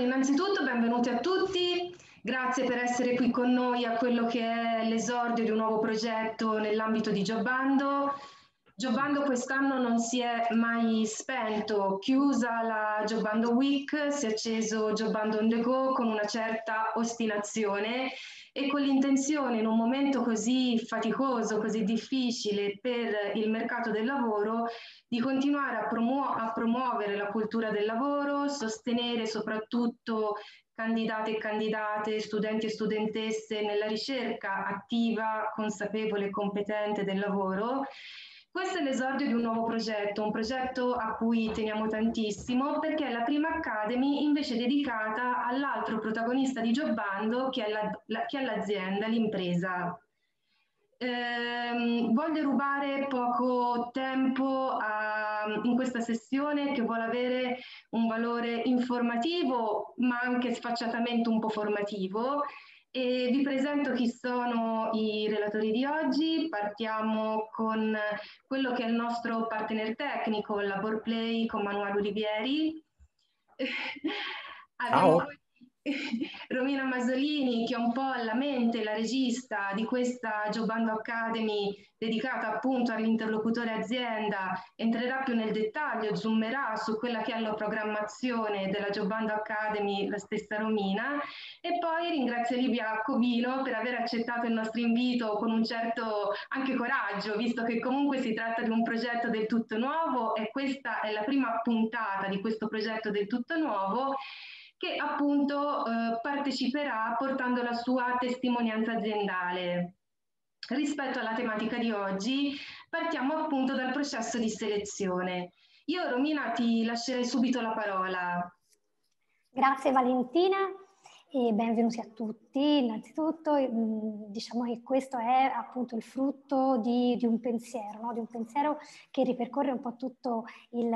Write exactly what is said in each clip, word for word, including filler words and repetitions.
Allora, innanzitutto benvenuti a tutti, grazie per essere qui con noi a quello che è l'esordio di un nuovo progetto nell'ambito di Jobbando. Jobbando quest'anno non si è mai spento, chiusa la Jobbando Week, si è acceso Jobbando On The Go con una certa ostinazione e con l'intenzione, in un momento così faticoso, così difficile per il mercato del lavoro, di continuare a, promuo- a promuovere la cultura del lavoro, sostenere soprattutto candidati e candidate, studenti e studentesse nella ricerca attiva, consapevole e competente del lavoro. Questo è l'esordio di un nuovo progetto, un progetto a cui teniamo tantissimo perché è la prima Academy invece dedicata all'altro protagonista di Jobbando che è l'azienda, l'impresa. Eh, voglio rubare poco tempo a, in questa sessione che vuole avere un valore informativo ma anche sfacciatamente un po' formativo. E vi presento chi sono i relatori di oggi. Partiamo con quello che è il nostro partner tecnico, il Laborplay, con Manuele Ulivieri. Abbiamo Romina Masolini, che è un po' la mente, la regista di questa Jobbando Academy dedicata appunto all'interlocutore azienda, entrerà più nel dettaglio, zoomerà su quella che è la programmazione della Jobbando Academy, la stessa Romina. E poi ringrazio Libia Covino per aver accettato il nostro invito con un certo anche coraggio, visto che comunque si tratta di un progetto del tutto nuovo e questa è la prima puntata di questo progetto del tutto nuovo, che appunto eh, parteciperà portando la sua testimonianza aziendale. Rispetto alla tematica di oggi, partiamo appunto dal processo di selezione. Io, Romina, ti lascerei subito la parola. Grazie Valentina e benvenuti a tutti. Innanzitutto diciamo che questo è appunto il frutto di, di un pensiero, no? Di un pensiero che ripercorre un po' tutto il,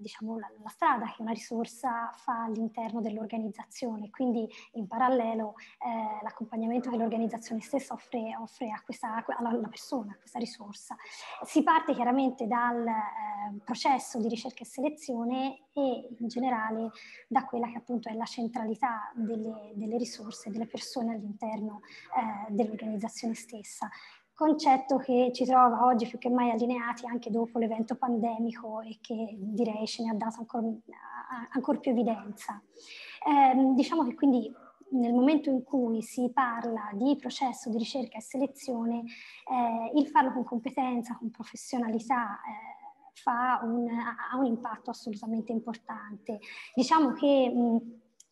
diciamo, la, la strada che una risorsa fa all'interno dell'organizzazione, quindi in parallelo eh, l'accompagnamento che l'organizzazione stessa offre, offre a questa, alla, alla persona, a questa risorsa. Si parte chiaramente dal eh, processo di ricerca e selezione e in generale da quella che appunto è la centralità delle, delle risorse, delle persone all'interno eh, dell'organizzazione stessa. Concetto che ci trova oggi più che mai allineati anche dopo l'evento pandemico e che direi ce ne ha dato ancora, ancora più evidenza. Eh, diciamo che quindi nel momento in cui si parla di processo di ricerca e selezione, eh, il farlo con competenza, con professionalità, eh, fa un, ha un impatto assolutamente importante. Diciamo che mh,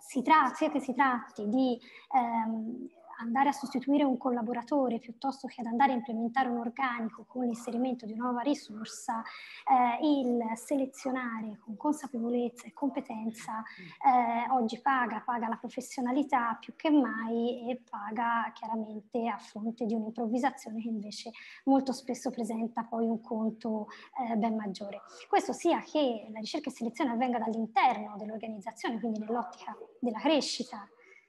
si tratta, sia che si tratti di ehm, andare a sostituire un collaboratore piuttosto che ad andare a implementare un organico con l'inserimento di una nuova risorsa, eh, il selezionare con consapevolezza e competenza eh, oggi paga, paga la professionalità più che mai e paga chiaramente a fronte di un'improvvisazione che invece molto spesso presenta poi un conto eh, ben maggiore. Questo sia che la ricerca e selezione avvenga dall'interno dell'organizzazione, quindi nell'ottica della crescita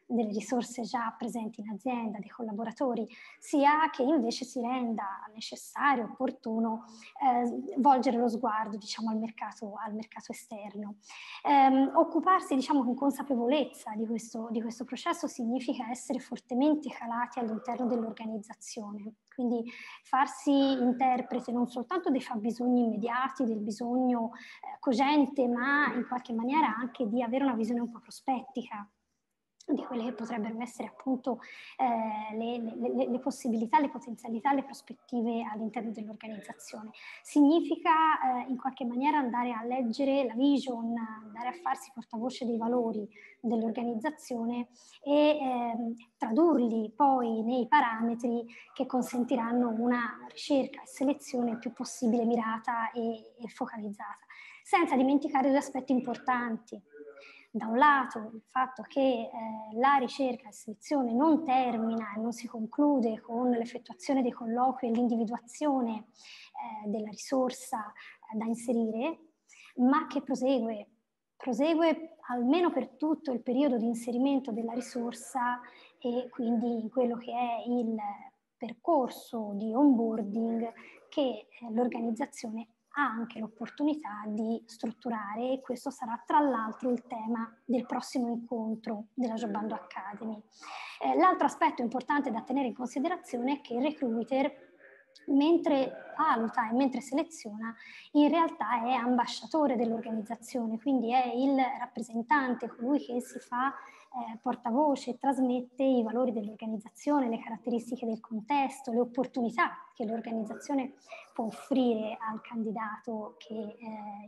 delle risorse già presenti in azienda, dei collaboratori, sia che invece si renda necessario, opportuno eh, volgere lo sguardo diciamo, al, mercato, al mercato esterno. Ehm, occuparsi diciamo, con consapevolezza di questo, di questo processo significa essere fortemente calati all'interno dell'organizzazione, quindi farsi interprete non soltanto dei fabbisogni immediati, del bisogno eh, cogente, ma in qualche maniera anche di avere una visione un po' prospettica di quelle che potrebbero essere appunto eh, le, le, le possibilità, le potenzialità, le prospettive all'interno dell'organizzazione. Significa eh, in qualche maniera andare a leggere la vision, andare a farsi portavoce dei valori dell'organizzazione e eh, tradurli poi nei parametri che consentiranno una ricerca e selezione il più possibile mirata e, e focalizzata, senza dimenticare due aspetti importanti. Da un lato il fatto che eh, la ricerca e selezione non termina e non si conclude con l'effettuazione dei colloqui e l'individuazione eh, della risorsa eh, da inserire, ma che prosegue, prosegue almeno per tutto il periodo di inserimento della risorsa e quindi in quello che è il percorso di onboarding che eh, l'organizzazione ha anche l'opportunità di strutturare, e questo sarà tra l'altro il tema del prossimo incontro della Jobbando Academy. Eh, l'altro aspetto importante da tenere in considerazione è che il recruiter, mentre valuta e mentre seleziona, in realtà è ambasciatore dell'organizzazione, quindi è il rappresentante, colui che si fa eh, portavoce, trasmette i valori dell'organizzazione, le caratteristiche del contesto, le opportunità che l'organizzazione può offrire al candidato che eh,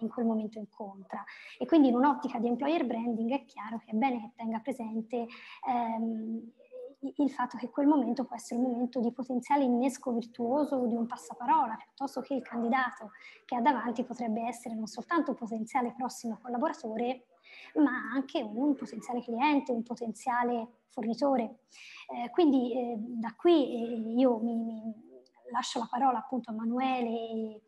in quel momento incontra. E quindi in un'ottica di employer branding è chiaro che è bene che tenga presente ehm, il fatto che quel momento può essere un momento di potenziale innesco virtuoso di un passaparola, piuttosto che il candidato che ha davanti potrebbe essere non soltanto un potenziale prossimo collaboratore, ma anche un potenziale cliente, un potenziale fornitore. Eh, quindi eh, da qui eh, io mi, mi lascio la parola appunto a Manuele e eh,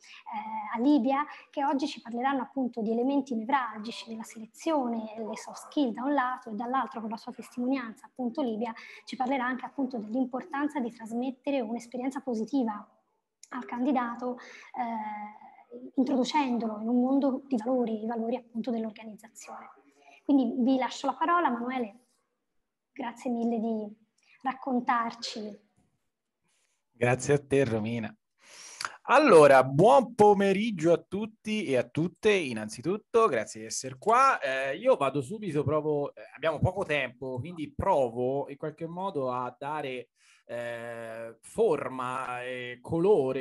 a Libia, che oggi ci parleranno appunto di elementi nevralgici della selezione, le soft skill da un lato, e dall'altro, con la sua testimonianza appunto Libia ci parlerà anche appunto dell'importanza di trasmettere un'esperienza positiva al candidato, eh, introducendolo in un mondo di valori, i valori appunto dell'organizzazione. Quindi vi lascio la parola, Manuele, grazie mille di raccontarci. Grazie a te, Romina. Allora, buon pomeriggio a tutti e a tutte, innanzitutto, grazie di essere qua. Eh, io vado subito, proprio, eh, abbiamo poco tempo, quindi provo in qualche modo a dare eh, forma, eh, colore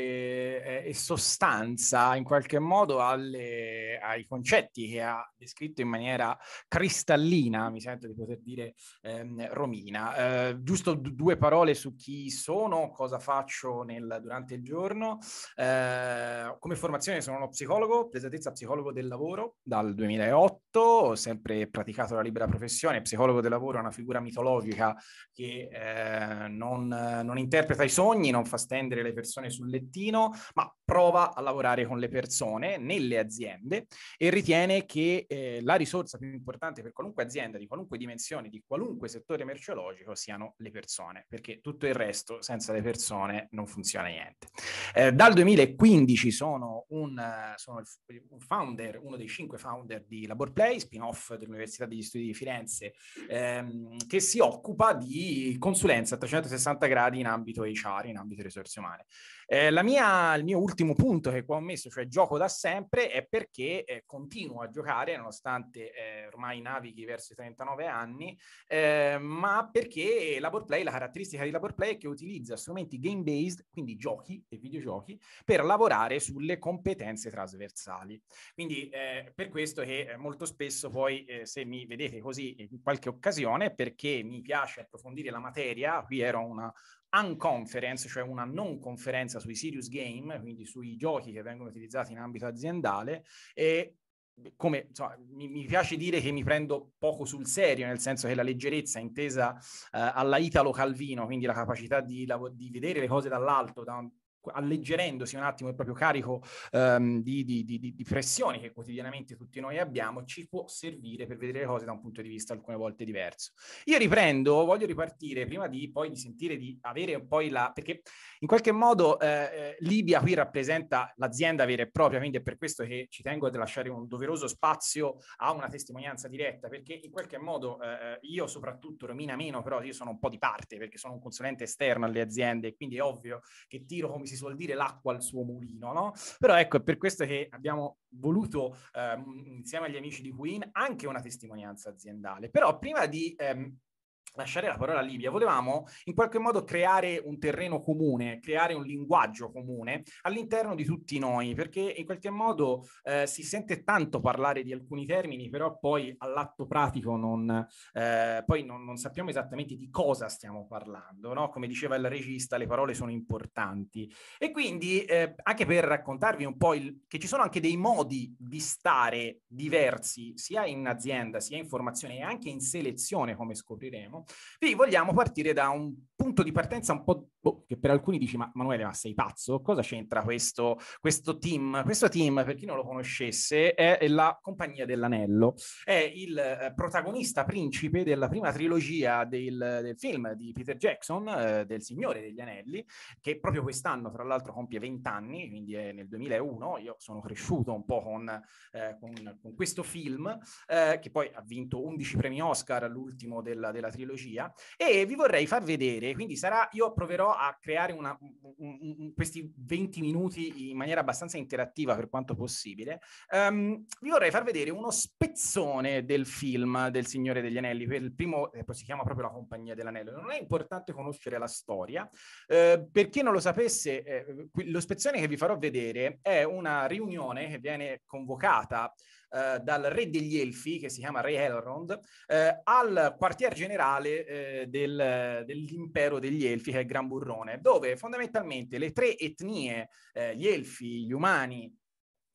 eh, e sostanza in qualche modo alle, ai concetti che ha descritto in maniera cristallina, mi sento di poter dire, ehm, Romina. Eh, giusto due parole su chi sono, cosa faccio nel, durante il giorno. Eh, come formazione sono uno psicologo, pesatezza psicologo del lavoro dal duemilaotto, ho sempre praticato la libera professione. Psicologo del lavoro è una figura mitologica che eh, non, non interpreta i sogni, non fa stendere le persone sul lettino, ma prova a lavorare con le persone nelle aziende, e ritiene che eh, la risorsa più importante per qualunque azienda, di qualunque dimensione, di qualunque settore merceologico, siano le persone, perché tutto il resto senza le persone non funziona niente. Eh, dal duemilaquindici sono un, sono un founder, uno dei cinque founder di Laborplay, spin-off dell'Università degli Studi di Firenze, ehm, che si occupa di consulenza a trecentosessanta gradi in ambito H R, in ambito risorse umane. Eh, la mia, il mio ultimo punto che qua ho messo, cioè gioco da sempre, è perché eh, continuo a giocare, nonostante eh, ormai navighi verso i trentanove anni, eh, ma perché Laborplay, la caratteristica di Laborplay è che utilizza strumenti game-based, quindi giochi e videogiochi, per lavorare sulle competenze trasversali. Quindi eh, per questo che molto spesso poi eh, se mi vedete così in qualche occasione, perché mi piace approfondire la materia, qui ero una unconference, cioè una non conferenza sui serious game, quindi sui giochi che vengono utilizzati in ambito aziendale, e come insomma, mi, mi piace dire che mi prendo poco sul serio, nel senso che la leggerezza intesa eh, alla Italo Calvino, quindi la capacità di, di vedere le cose dall'alto, da un alleggerendosi un attimo il proprio carico um, di, di, di, di pressioni che quotidianamente tutti noi abbiamo, ci può servire per vedere le cose da un punto di vista alcune volte diverso. Io riprendo, voglio ripartire prima di poi di sentire, di avere poi la... perché in qualche modo eh, Libia qui rappresenta l'azienda vera e propria, quindi è per questo che ci tengo a lasciare un doveroso spazio a una testimonianza diretta, perché in qualche modo eh, io soprattutto, Romina meno, però io sono un po' di parte, perché sono un consulente esterno alle aziende, quindi è ovvio che tiro, come si suol dire, l'acqua al suo mulino, no? Però ecco, è per questo che abbiamo voluto ehm, insieme agli amici di Qu.in anche una testimonianza aziendale. Però prima di ehm, lasciare la parola a Libia, volevamo in qualche modo creare un terreno comune, creare un linguaggio comune all'interno di tutti noi, perché in qualche modo eh, si sente tanto parlare di alcuni termini, però poi all'atto pratico non, eh, poi non, non sappiamo esattamente di cosa stiamo parlando, no? Come diceva il regista, le parole sono importanti, e quindi eh, anche per raccontarvi un po' il, che ci sono anche dei modi di stare diversi, sia in azienda, sia in formazione e anche in selezione, come scopriremo. facciamo. Quindi vogliamo partire da un punto di partenza un po' boh, che per alcuni dici, ma Manuele, ma sei pazzo? Cosa c'entra questo, questo team? Questo team, per chi non lo conoscesse, è la Compagnia dell'Anello. È il eh, protagonista principe della prima trilogia del, del film di Peter Jackson, eh, del Signore degli Anelli, che proprio quest'anno, tra l'altro, compie venti anni, quindi è nel duemilauno. Io sono cresciuto un po' con, eh, con, con questo film, eh, che poi ha vinto undici premi Oscar, l'ultimo della, della trilogia, e vi vorrei far vedere, quindi sarà, io proverò a creare una, un, un, questi venti minuti in maniera abbastanza interattiva per quanto possibile. Um, vi vorrei far vedere uno spezzone del film del Signore degli Anelli, per il primo, eh, poi si chiama proprio La Compagnia dell'Anello. Non è importante conoscere la storia, eh, per chi non lo sapesse, eh, lo spezzone che vi farò vedere è una riunione che viene convocata Uh, dal re degli elfi, che si chiama Re Elrond, uh, al quartier generale uh, del, uh, dell'impero degli elfi, che è Gran Burrone, dove fondamentalmente le tre etnie, uh, gli elfi, gli umani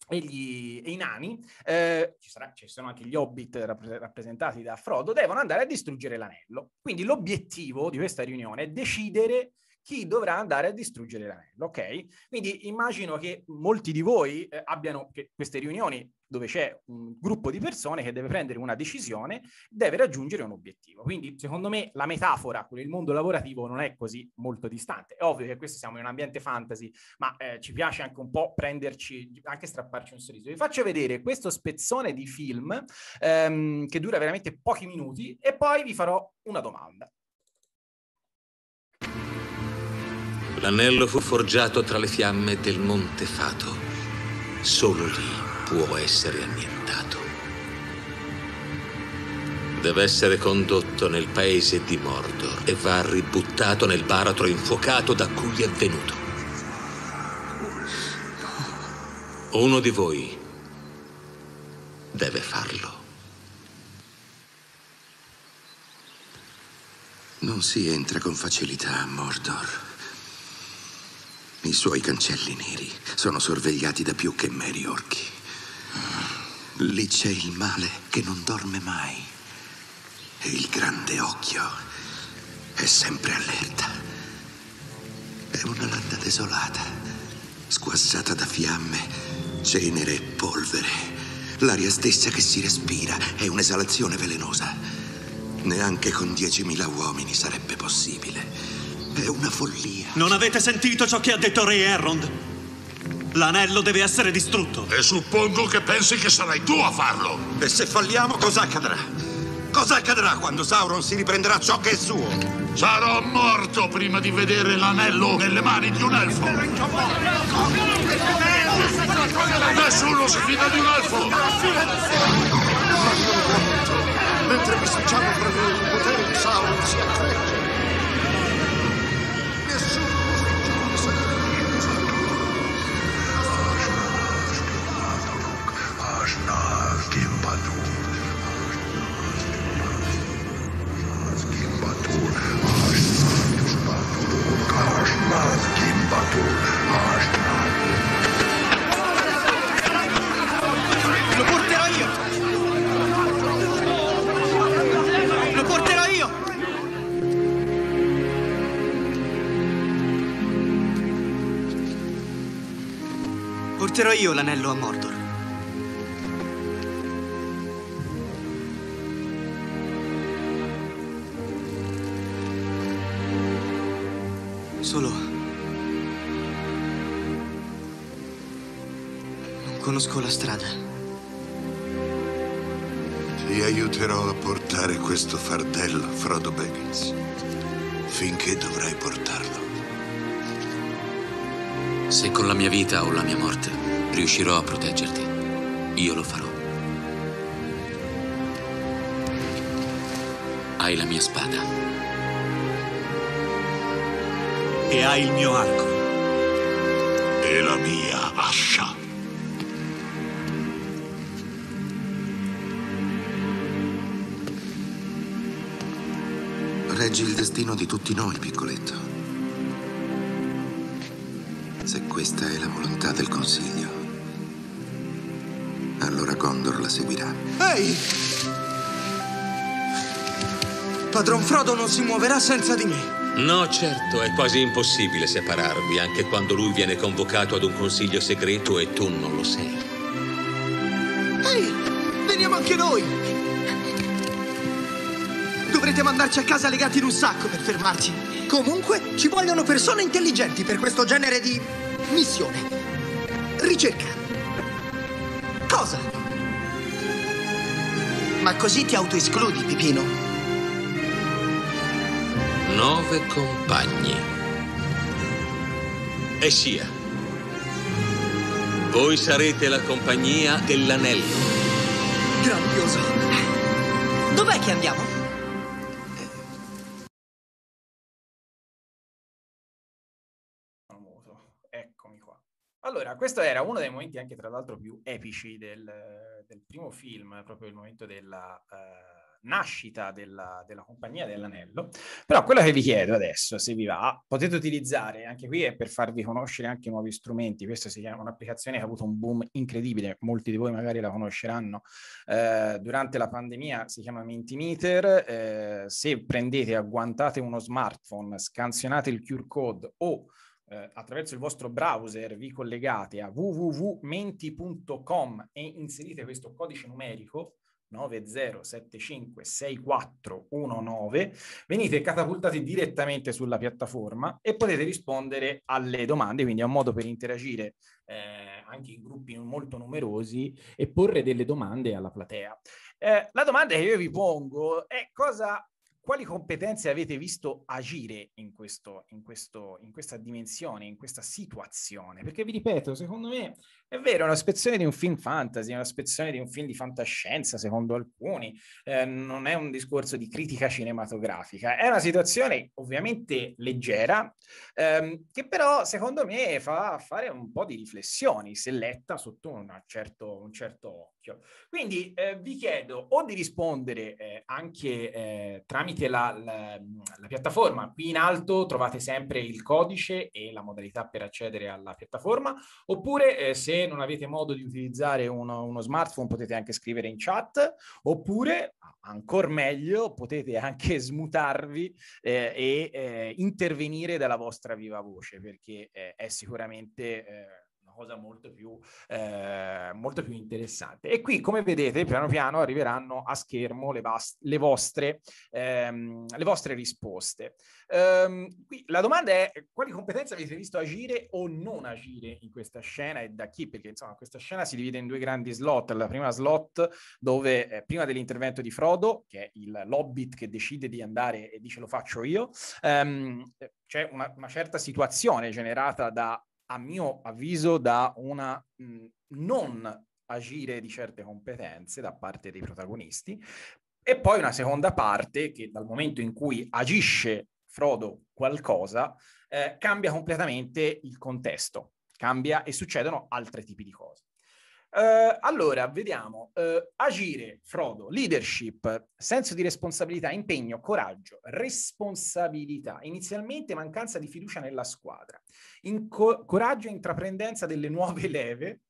e, gli, e i nani, eh, ci, sarà, ci sono anche gli hobbit rappre- rappresentati da Frodo, devono andare a distruggere l'anello. Quindi l'obiettivo di questa riunione è decidere chi dovrà andare a distruggere l'anello, ok? Quindi immagino che molti di voi eh, abbiano queste riunioni dove c'è un gruppo di persone che deve prendere una decisione, deve raggiungere un obiettivo. Quindi, secondo me, la metafora con il mondo lavorativo non è così molto distante. È ovvio che questo siamo in un ambiente fantasy, ma eh, ci piace anche un po' prenderci, anche strapparci un sorriso. Vi faccio vedere questo spezzone di film ehm, che dura veramente pochi minuti e poi vi farò una domanda. L'anello fu forgiato tra le fiamme del Monte Fato. Solo lì può essere annientato. Deve essere condotto nel paese di Mordor e va ributtato nel baratro infuocato da cui è venuto. Uno di voi deve farlo. Non si entra con facilità a Mordor. I suoi cancelli neri sono sorvegliati da più che meri orchi. Lì c'è il male che non dorme mai. E il grande occhio è sempre allerta. È una landa desolata, squassata da fiamme, cenere e polvere. L'aria stessa che si respira è un'esalazione velenosa. Neanche con diecimila uomini sarebbe possibile. È una follia. Non avete sentito ciò che ha detto Re Elrond? L'anello deve essere distrutto. E suppongo che pensi che sarai tu a farlo. E se falliamo, cosa accadrà? Cosa accadrà quando Sauron si riprenderà ciò che è suo? Sarò morto prima di vedere l'anello nelle mani di un elfo. Nessuno si fida di un elfo. Mentre vi facciamo prendere il potere di Sauron si accresce. Lo porterò io! Lo porterò io! Porterò io l'anello a Mordor. Solo non conosco la strada. Ti aiuterò a portare questo fardello, Frodo Baggins, finché dovrai portarlo. Se con la mia vita o la mia morte riuscirò a proteggerti, io lo farò. Hai la mia spada. E hai il mio arco. E la mia ascia. Reggi il destino di tutti noi, piccoletto. Se questa è la volontà del Consiglio, allora Gondor la seguirà. Ehi! Hey! padron Frodo non si muoverà senza di me. No, certo, è quasi impossibile separarvi, anche quando lui viene convocato ad un consiglio segreto e tu non lo sei. Ehi, veniamo anche noi! Dovrete mandarci a casa legati in un sacco per fermarci. Comunque, ci vogliono persone intelligenti per questo genere di missione. Ricerca. Cosa? Ma così ti autoescludi, Pipino. Nove compagni. E sia. Voi sarete la compagnia dell'Anello. Grandioso. Dov'è che andiamo? Eccomi qua. Allora, questo era uno dei momenti anche tra l'altro più epici del, del primo film, proprio il momento della... Uh... nascita della, della Compagnia dell'Anello. Però quello che vi chiedo adesso, se vi va, potete utilizzare, anche qui è per farvi conoscere anche nuovi strumenti, questa si chiama un'applicazione che ha avuto un boom incredibile, molti di voi magari la conosceranno, eh, durante la pandemia, si chiama Mentimeter, eh, se prendete, agguantate uno smartphone, scansionate il Q R code o eh, attraverso il vostro browser vi collegate a w w w punto menti punto com e inserite questo codice numerico nove zero sette cinque sei quattro uno nove, venite catapultati direttamente sulla piattaforma e potete rispondere alle domande, quindi è un modo per interagire eh, anche in gruppi molto numerosi e porre delle domande alla platea. Eh, la domanda che io vi pongo è cosa... Quali competenze avete visto agire in, questo, in, questo, in questa dimensione, in questa situazione? Perché vi ripeto, secondo me è vero, è una spezzone di un film fantasy, è una spezzone di un film di fantascienza, secondo alcuni, eh, non è un discorso di critica cinematografica, è una situazione ovviamente leggera, ehm, che però secondo me fa fare un po' di riflessioni, se letta sotto una certo, un certo occhio. Quindi eh, vi chiedo o di rispondere eh, anche eh, tramite La, la, la piattaforma, qui in alto trovate sempre il codice e la modalità per accedere alla piattaforma, oppure eh, se non avete modo di utilizzare uno, uno smartphone potete anche scrivere in chat, oppure ancora meglio potete anche smutarvi eh, e eh, intervenire dalla vostra viva voce, perché eh, è sicuramente... Eh, cosa molto più, eh, molto più interessante. E qui, come vedete, piano piano arriveranno a schermo le, le, vostre, ehm, le vostre risposte. Ehm, qui la domanda è quali competenze avete visto agire o non agire in questa scena e da chi? Perché insomma questa scena si divide in due grandi slot. La prima slot dove, eh, prima dell'intervento di Frodo, che è il Hobbit che decide di andare e dice lo faccio io, ehm, c'è una, una certa situazione generata da a mio avviso, da una mh, non agire di certe competenze da parte dei protagonisti, e poi una seconda parte che dal momento in cui agisce Frodo qualcosa, eh, cambia completamente il contesto, cambia e succedono altri tipi di cose. Uh, allora, vediamo, uh, agire, Frodo, leadership, senso di responsabilità, impegno, coraggio, responsabilità, inizialmente mancanza di fiducia nella squadra, Inco coraggio e intraprendenza delle nuove leve,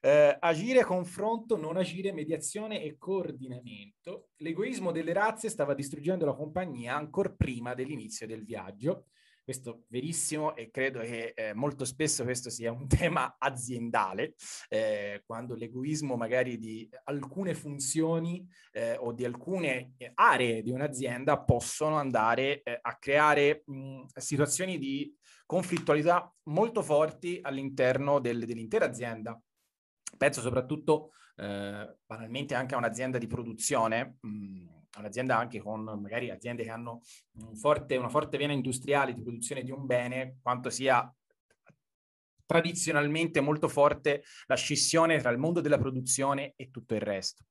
uh, agire, confronto, non agire, mediazione e coordinamento, l'egoismo delle razze stava distruggendo la compagnia ancor prima dell'inizio del viaggio. Questo verissimo, e credo che eh, molto spesso questo sia un tema aziendale, eh, quando l'egoismo magari di alcune funzioni eh, o di alcune aree di un'azienda possono andare eh, a creare mh, situazioni di conflittualità molto forti all'interno dell'intera azienda. Penso soprattutto eh, banalmente anche a un'azienda di produzione, mh, un'azienda anche con magari aziende che hanno un forte, una forte vena industriale di produzione di un bene, quanto sia tradizionalmente molto forte la scissione tra il mondo della produzione e tutto il resto.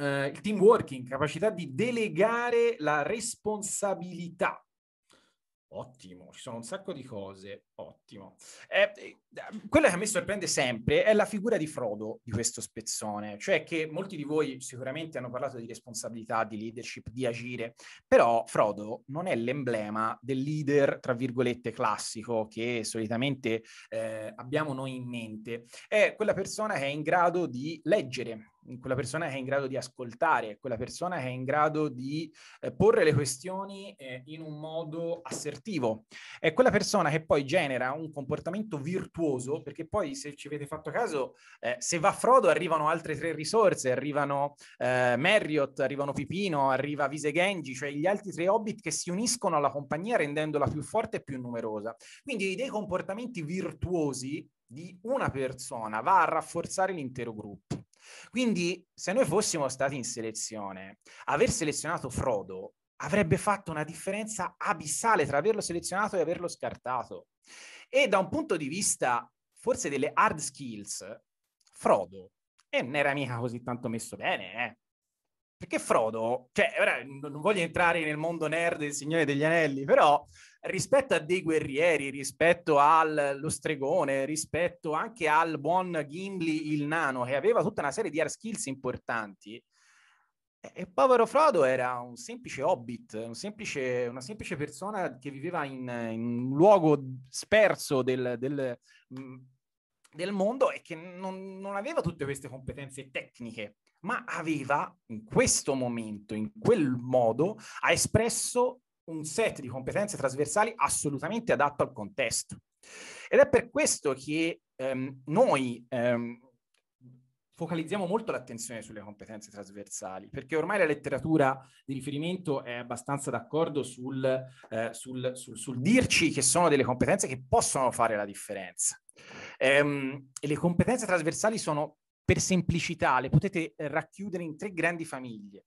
Uh, il team working, capacità di delegare la responsabilità. Ottimo, ci sono un sacco di cose, ottimo. Eh, quello che a me sorprende sempre è la figura di Frodo di questo spezzone, cioè che molti di voi sicuramente hanno parlato di responsabilità, di leadership, di agire, però Frodo non è l'emblema del leader, tra virgolette, classico che solitamente eh, abbiamo noi in mente. È quella persona che è in grado di leggere, quella persona che è in grado di ascoltare, quella persona che è in grado di eh, porre le questioni eh, in un modo assertivo, è quella persona che poi genera un comportamento virtuoso, perché poi, se ci avete fatto caso, eh, se va Frodo arrivano altre tre risorse, arrivano eh, Merriott, arrivano Pipino, arriva Vise Gamgee, cioè gli altri tre Hobbit che si uniscono alla compagnia rendendola più forte e più numerosa. Quindi dei comportamenti virtuosi di una persona va a rafforzare l'intero gruppo. Quindi, se noi fossimo stati in selezione, aver selezionato Frodo avrebbe fatto una differenza abissale tra averlo selezionato e averlo scartato. E da un punto di vista forse delle hard skills, Frodo eh, non era mica così tanto messo bene, eh. Perché Frodo, cioè, non voglio entrare nel mondo nerd del Signore degli Anelli, però rispetto a dei guerrieri, rispetto allo stregone, rispetto anche al buon Gimli il nano, che aveva tutta una serie di hard skills importanti, e il povero Frodo era un semplice hobbit, un semplice, una semplice persona che viveva in, in un luogo sperso del... del mh, del mondo e che non, non aveva tutte queste competenze tecniche, ma aveva in questo momento, in quel modo, ha espresso un set di competenze trasversali assolutamente adatto al contesto. Ed è per questo che ehm, noi ehm, focalizziamo molto l'attenzione sulle competenze trasversali, perché ormai la letteratura di riferimento è abbastanza d'accordo sul, eh, sul, sul, sul dirci che sono delle competenze che possono fare la differenza. Ehm, e le competenze trasversali sono, per semplicità, le potete racchiudere in tre grandi famiglie.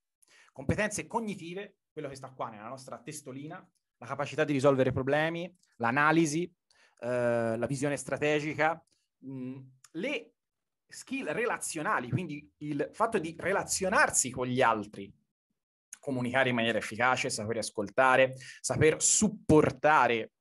Competenze cognitive, quello che sta qua nella nostra testolina, la capacità di risolvere problemi, l'analisi, eh, la visione strategica, mh, le skill relazionali, quindi il fatto di relazionarsi con gli altri, comunicare in maniera efficace, saper ascoltare, saper supportare,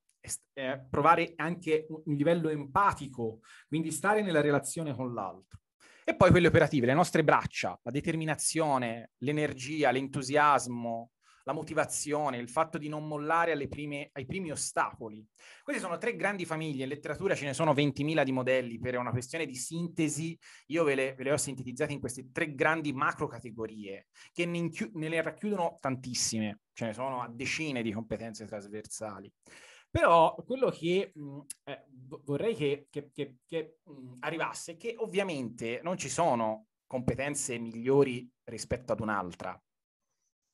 eh, provare anche un livello empatico, quindi stare nella relazione con l'altro. E poi quelle operative, le nostre braccia, la determinazione, l'energia, l'entusiasmo, la motivazione, il fatto di non mollare alle prime, ai primi ostacoli. Queste sono tre grandi famiglie, in letteratura ce ne sono ventimila di modelli, per una questione di sintesi io ve le, ve le ho sintetizzate in queste tre grandi macro categorie, che ne, ne le racchiudono tantissime, ce ne sono a decine di competenze trasversali. Però quello che mh, eh, vorrei che, che, che, che mh, arrivasse è che ovviamente non ci sono competenze migliori rispetto ad un'altra,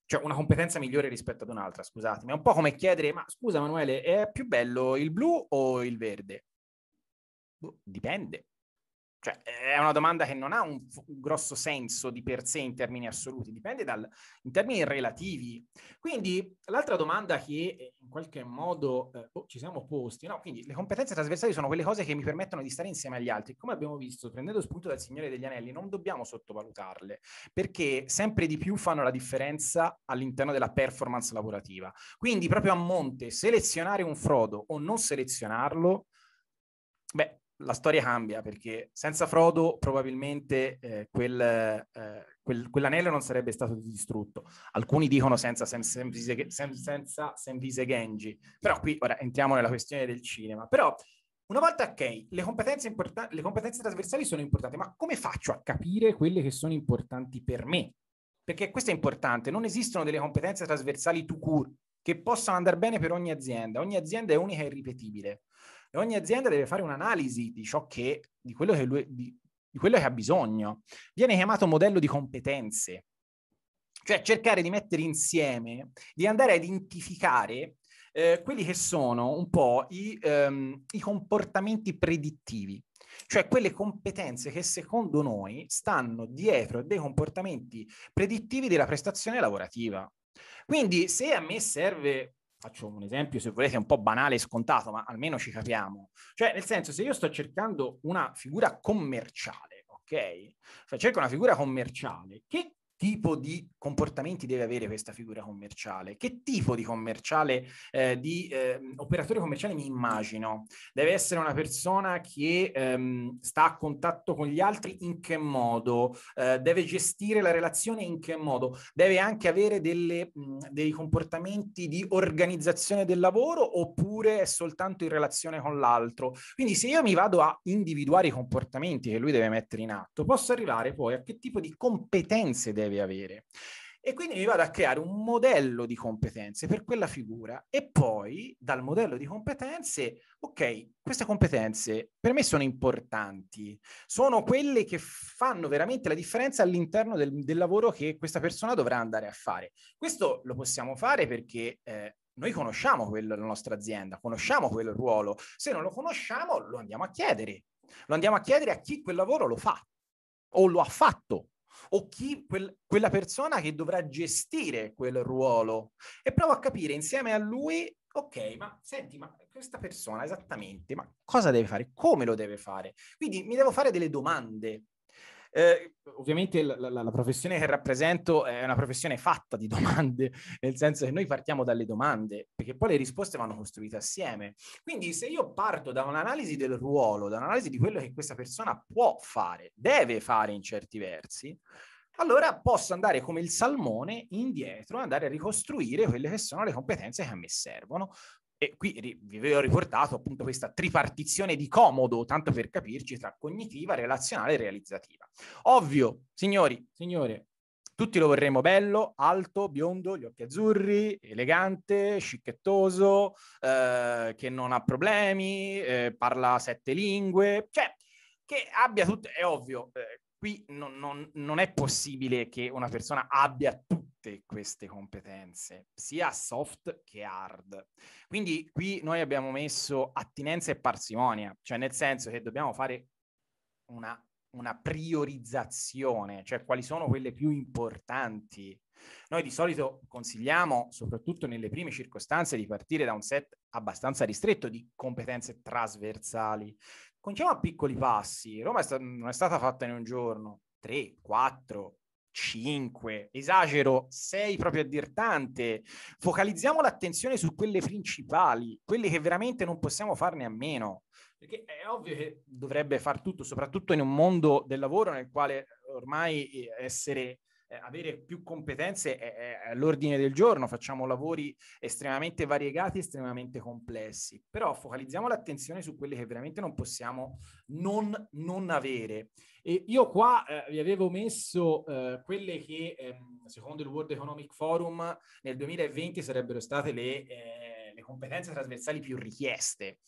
cioè una competenza migliore rispetto ad un'altra, scusatemi, è un po' come chiedere, ma scusa Manuele, è più bello il blu o il verde? Boh, dipende. Cioè è una domanda che non ha un grosso senso di per sé in termini assoluti, dipende dal, in termini relativi. Quindi l'altra domanda che in qualche modo eh, oh, ci siamo posti, no? Quindi le competenze trasversali sono quelle cose che mi permettono di stare insieme agli altri. Come abbiamo visto, prendendo spunto dal Signore degli Anelli, non dobbiamo sottovalutarle, perché sempre di più fanno la differenza all'interno della performance lavorativa. Quindi proprio a monte, selezionare un Frodo o non selezionarlo, beh, la storia cambia, perché senza Frodo probabilmente eh, quel, eh, quel, quell'anello non sarebbe stato distrutto. Alcuni dicono senza Samvise Gamgee, però qui ora entriamo nella questione del cinema. Però una volta, ok, le competenze, le competenze trasversali sono importanti, ma come faccio a capire quelle che sono importanti per me? Perché questo è importante, non esistono delle competenze trasversali tout court che possano andare bene per ogni azienda. Ogni azienda è unica e irripetibile. E ogni azienda deve fare un'analisi di ciò che, di quello che, lui, di, di quello che ha bisogno. Viene chiamato modello di competenze, cioè cercare di mettere insieme, di andare a identificare eh, quelli che sono un po' i, ehm, i comportamenti predittivi, cioè quelle competenze che secondo noi stanno dietro dei comportamenti predittivi della prestazione lavorativa. Quindi se a me serve... Faccio un esempio, se volete, un po' banale e scontato, ma almeno ci capiamo. Cioè, nel senso, se io sto cercando una figura commerciale, ok? Cioè, cerco una figura commerciale che tipo di comportamenti deve avere questa figura commerciale, che tipo di commerciale, eh, di eh, operatore commerciale mi immagino. Deve essere una persona che ehm, sta a contatto con gli altri in che modo, eh, deve gestire la relazione in che modo, deve anche avere delle, mh, dei comportamenti di organizzazione del lavoro oppure è soltanto in relazione con l'altro. Quindi se io mi vado a individuare i comportamenti che lui deve mettere in atto, posso arrivare poi a che tipo di competenze deve deve avere. E quindi mi vado a creare un modello di competenze per quella figura e poi dal modello di competenze, ok, queste competenze per me sono importanti, sono quelle che fanno veramente la differenza all'interno del, del lavoro che questa persona dovrà andare a fare. Questo lo possiamo fare perché eh, noi conosciamo quello, la nostra azienda, conosciamo quel ruolo, se non lo conosciamo lo andiamo a chiedere, lo andiamo a chiedere a chi quel lavoro lo fa o lo ha fatto, o chi quel, quella persona che dovrà gestire quel ruolo, e provo a capire insieme a lui, ok, ma senti, ma questa persona esattamente, ma cosa deve fare, come lo deve fare? Quindi mi devo fare delle domande. Eh, ovviamente la, la, la professione che rappresento è una professione fatta di domande, nel senso che noi partiamo dalle domande, perché poi le risposte vanno costruite assieme. Quindi se io parto da un'analisi del ruolo, da un'analisi di quello che questa persona può fare, deve fare in certi versi, allora posso andare come il salmone indietro e andare a ricostruire quelle che sono le competenze che a me servono. E qui vi avevo riportato appunto questa tripartizione di comodo, tanto per capirci, tra cognitiva, relazionale e realizzativa. Ovvio, signori, signore, tutti lo vorremmo bello, alto, biondo, gli occhi azzurri, elegante, scicchettoso, eh, che non ha problemi, eh, parla sette lingue, cioè che abbia tutto, è ovvio, eh, qui non, non, non è possibile che una persona abbia tutto queste competenze, sia soft che hard. Quindi qui noi abbiamo messo attinenza e parsimonia, cioè nel senso che dobbiamo fare una, una priorizzazione, cioè quali sono quelle più importanti. Noi di solito consigliamo, soprattutto nelle prime circostanze, di partire da un set abbastanza ristretto di competenze trasversali. Cominciamo a piccoli passi. Roma è sta- non è stata fatta in un giorno, tre, quattro, cinque, esagero, sei proprio a dir tante. Focalizziamo l'attenzione su quelle principali, quelle che veramente non possiamo farne a meno, perché è ovvio che dovrebbe far tutto, soprattutto in un mondo del lavoro nel quale ormai essere eh, avere più competenze è, è all'ordine del giorno. Facciamo lavori estremamente variegati, estremamente complessi, però focalizziamo l'attenzione su quelle che veramente non possiamo non, non avere. E io qua eh, vi avevo messo eh, quelle che eh, secondo il World Economic Forum nel duemilaventi sarebbero state le, eh, le competenze trasversali più richieste.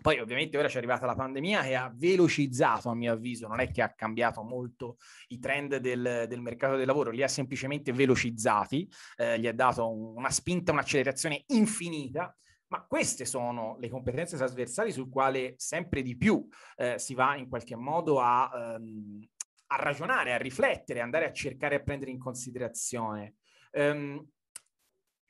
Poi ovviamente ora c'è arrivata la pandemia che ha velocizzato, a mio avviso, non è che ha cambiato molto i trend del, del mercato del lavoro, li ha semplicemente velocizzati, eh, gli ha dato un, una spinta, un'accelerazione infinita. Ma queste sono le competenze trasversali sul quale sempre di più eh, si va in qualche modo a, um, a ragionare, a riflettere, andare a cercare e prendere in considerazione. Um,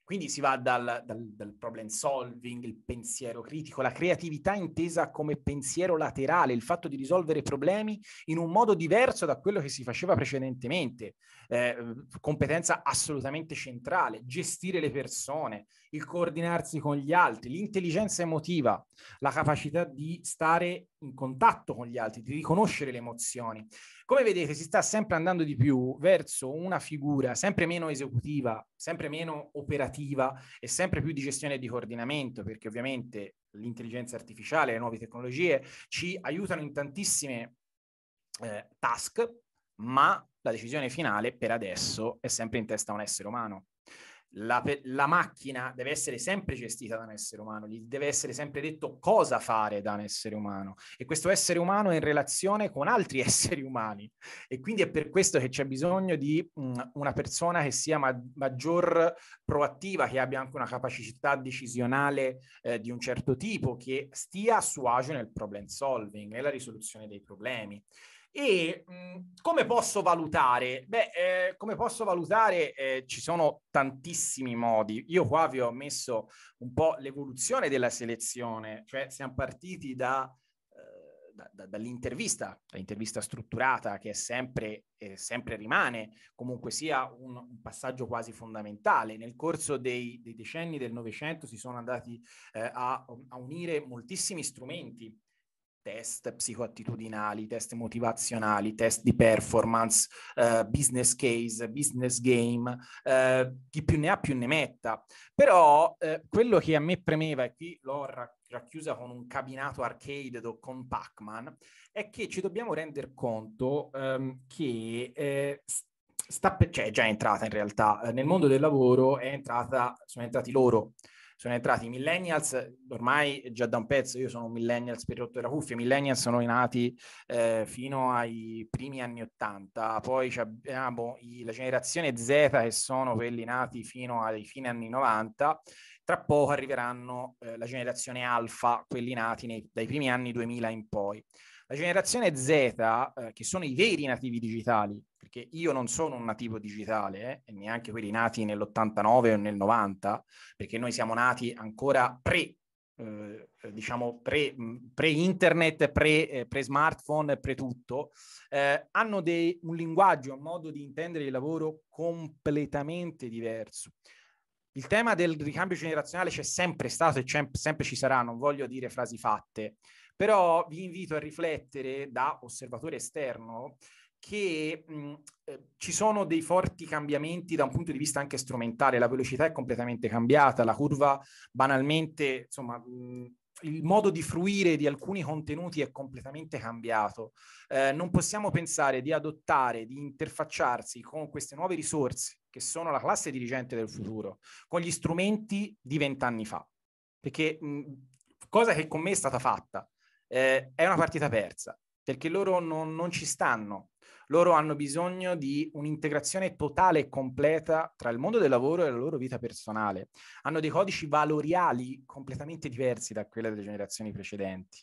quindi si va dal, dal, dal problem solving, il pensiero critico, la creatività intesa come pensiero laterale, il fatto di risolvere problemi in un modo diverso da quello che si faceva precedentemente, eh, competenza assolutamente centrale, gestire le persone, il coordinarsi con gli altri, l'intelligenza emotiva, la capacità di stare in contatto con gli altri, di riconoscere le emozioni. Come vedete, si sta sempre andando di più verso una figura sempre meno esecutiva, sempre meno operativa e sempre più di gestione e di coordinamento, perché ovviamente l'intelligenza artificiale e le nuove tecnologie ci aiutano in tantissime eh, task, ma la decisione finale per adesso è sempre in testa a un essere umano. La, la macchina deve essere sempre gestita da un essere umano, gli deve essere sempre detto cosa fare da un essere umano, e questo essere umano è in relazione con altri esseri umani, e quindi è per questo che c'è bisogno di mh, una persona che sia ma- maggior proattiva, che abbia anche una capacità decisionale eh, di un certo tipo, che stia a suo agio nel problem solving, nella risoluzione dei problemi. E mh, come posso valutare? Beh, eh, come posso valutare? Eh, ci sono tantissimi modi. Io qua vi ho messo un po' l'evoluzione della selezione, cioè siamo partiti da, eh, da, da, dall'intervista, l'intervista strutturata che è sempre, eh, sempre rimane comunque sia un, un passaggio quasi fondamentale. Nel corso dei, dei decenni del Novecento si sono andati eh, a, a unire moltissimi strumenti, test psicoattitudinali, test motivazionali, test di performance, eh, business case, business game, eh, chi più ne ha più ne metta. Però eh, quello che a me premeva, e qui l'ho racchiusa con un cabinato arcade do, con Pac-Man, è che ci dobbiamo rendere conto ehm, che eh, sta per, cioè, è già entrata in realtà, eh, nel mondo del lavoro è entrata, sono entrati loro. Sono entrati i millennials, ormai già da un pezzo, io sono un millennials per rotto della cuffia, i millennials sono nati eh, fino ai primi anni ottanta, poi abbiamo i, la generazione Z che sono quelli nati fino ai fine anni novanta, tra poco arriveranno eh, la generazione Alfa, quelli nati nei, dai primi anni duemila in poi. La generazione Z, eh, che sono i veri nativi digitali, perché io non sono un nativo digitale, eh, e neanche quelli nati nell'ottantanove o nel novanta, perché noi siamo nati ancora pre, eh, diciamo pre, pre internet, pre, eh, pre smartphone, pre tutto, eh, hanno dei, un linguaggio, un modo di intendere il lavoro completamente diverso. Il tema del ricambio generazionale c'è sempre stato e sempre ci sarà, non voglio dire frasi fatte, però vi invito a riflettere da osservatore esterno che mh, eh, ci sono dei forti cambiamenti da un punto di vista anche strumentale, la velocità è completamente cambiata, la curva banalmente, insomma, mh, il modo di fruire di alcuni contenuti è completamente cambiato. Eh, non possiamo pensare di adottare, di interfacciarsi con queste nuove risorse che sono la classe dirigente del futuro, con gli strumenti di vent'anni fa, perché mh, cosa che con me è stata fatta. Eh, è una partita persa, perché loro non, non ci stanno, loro hanno bisogno di un'integrazione totale e completa tra il mondo del lavoro e la loro vita personale, hanno dei codici valoriali completamente diversi da quelli delle generazioni precedenti,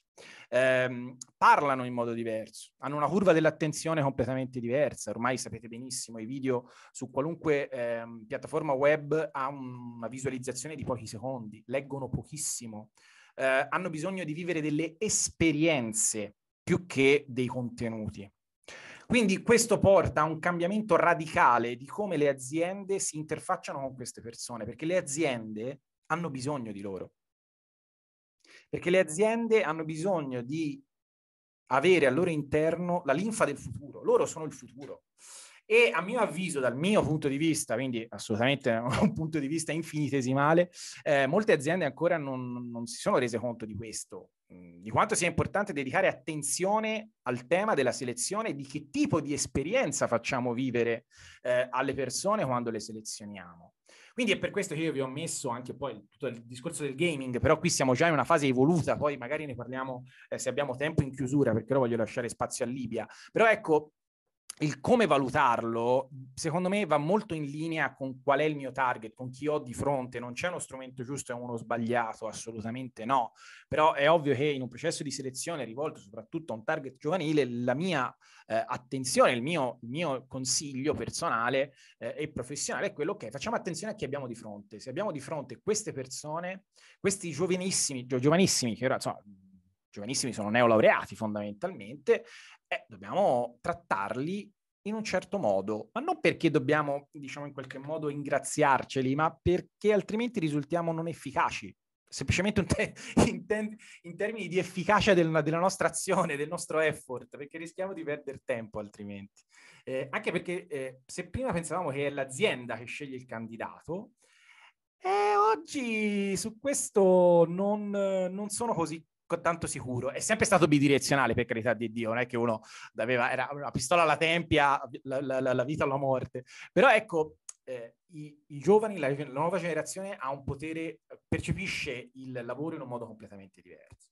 eh, parlano in modo diverso, hanno una curva dell'attenzione completamente diversa, ormai sapete benissimo i video su qualunque eh, piattaforma web ha un, una visualizzazione di pochi secondi, leggono pochissimo. Eh, hanno bisogno di vivere delle esperienze più che dei contenuti. Quindi questo porta a un cambiamento radicale di come le aziende si interfacciano con queste persone, perché le aziende hanno bisogno di loro. Perché le aziende hanno bisogno di avere al loro interno la linfa del futuro, loro sono il futuro. E a mio avviso, dal mio punto di vista, quindi assolutamente un punto di vista infinitesimale, eh, molte aziende ancora non, non si sono rese conto di questo, di quanto sia importante dedicare attenzione al tema della selezione, di che tipo di esperienza facciamo vivere eh, alle persone quando le selezioniamo. Quindi è per questo che io vi ho messo anche poi tutto il discorso del gaming, però qui siamo già in una fase evoluta, poi magari ne parliamo eh, se abbiamo tempo in chiusura, perché ora voglio lasciare spazio a Libia. Però ecco, il come valutarlo, secondo me, va molto in linea con qual è il mio target, con chi ho di fronte. Non c'è uno strumento giusto e uno sbagliato, assolutamente no. Però è ovvio che in un processo di selezione rivolto soprattutto a un target giovanile, la mia eh, attenzione, il mio, il mio consiglio personale eh, e professionale è quello che facciamo attenzione a chi abbiamo di fronte. Se abbiamo di fronte queste persone, questi giovanissimi, giovanissimi che ora, insomma, giovanissimi sono neolaureati fondamentalmente, eh, dobbiamo trattarli in un certo modo, ma non perché dobbiamo, diciamo, in qualche modo ingraziarceli, ma perché altrimenti risultiamo non efficaci, semplicemente in, te in, te in termini di efficacia del della nostra azione, del nostro effort, perché rischiamo di perdere tempo altrimenti. Eh, anche perché eh, se prima pensavamo che è l'azienda che sceglie il candidato, eh, oggi su questo non, non sono così tanto sicuro. È sempre stato bidirezionale, per carità di Dio, non è che uno aveva, era una pistola alla tempia, la, la, la vita o la morte, però ecco, eh, i, i giovani, la, la nuova generazione ha un potere, percepisce il lavoro in un modo completamente diverso.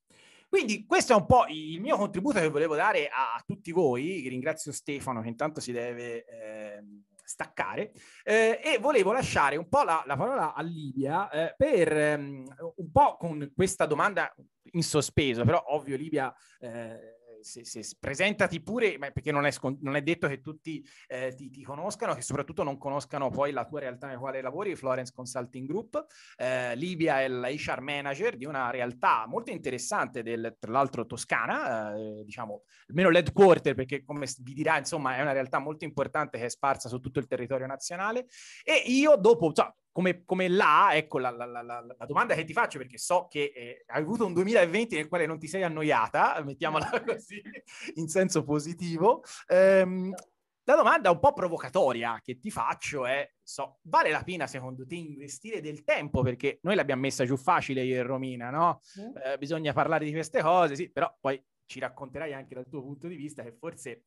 Quindi questo è un po' il mio contributo che volevo dare a, a tutti voi. Ringrazio Stefano che intanto si deve eh, staccare, eh, e volevo lasciare un po' la, la parola a Libia eh, per ehm, un po' con questa domanda in sospeso, però ovvio Libia eh, se, se, presentati pure, ma perché non è, non è detto che tutti eh, ti, ti conoscano, che soprattutto non conoscano poi la tua realtà nella quale lavori, Florence Consulting Group. Eh, Libia è la H R manager di una realtà molto interessante, del, tra l'altro toscana, eh, diciamo, almeno l'headquarter, perché come vi dirà, insomma, è una realtà molto importante che è sparsa su tutto il territorio nazionale. E io dopo... Cioè, Come, come là, ecco la, la, la, la domanda che ti faccio, perché so che eh, hai avuto un duemilaventi nel quale non ti sei annoiata, mettiamola così, in senso positivo. Ehm, la domanda un po' provocatoria che ti faccio è, so, vale la pena secondo te investire del tempo? Perché noi l'abbiamo messa giù facile io e Romina, no? Eh, bisogna parlare di queste cose, sì, però poi ci racconterai anche dal tuo punto di vista che forse...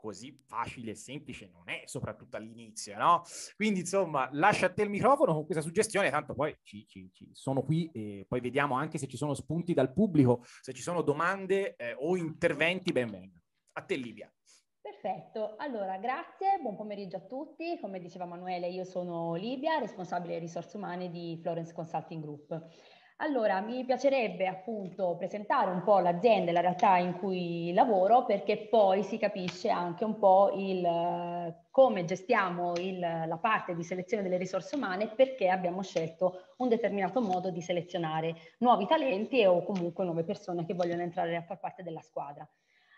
così facile e semplice non è, soprattutto all'inizio, no? Quindi, insomma, lascia a te il microfono con questa suggestione, tanto poi ci, ci, ci sono qui e poi vediamo anche se ci sono spunti dal pubblico, se ci sono domande eh, o interventi, ben venga. A te, Livia. Perfetto, allora grazie, buon pomeriggio a tutti. Come diceva Manuele, io sono Livia, responsabile risorse umane di Florence Consulting Group. Allora, mi piacerebbe appunto presentare un po' l'azienda e la realtà in cui lavoro, perché poi si capisce anche un po' il, come gestiamo il, la parte di selezione delle risorse umane, perché abbiamo scelto un determinato modo di selezionare nuovi talenti o comunque nuove persone che vogliono entrare a far parte della squadra.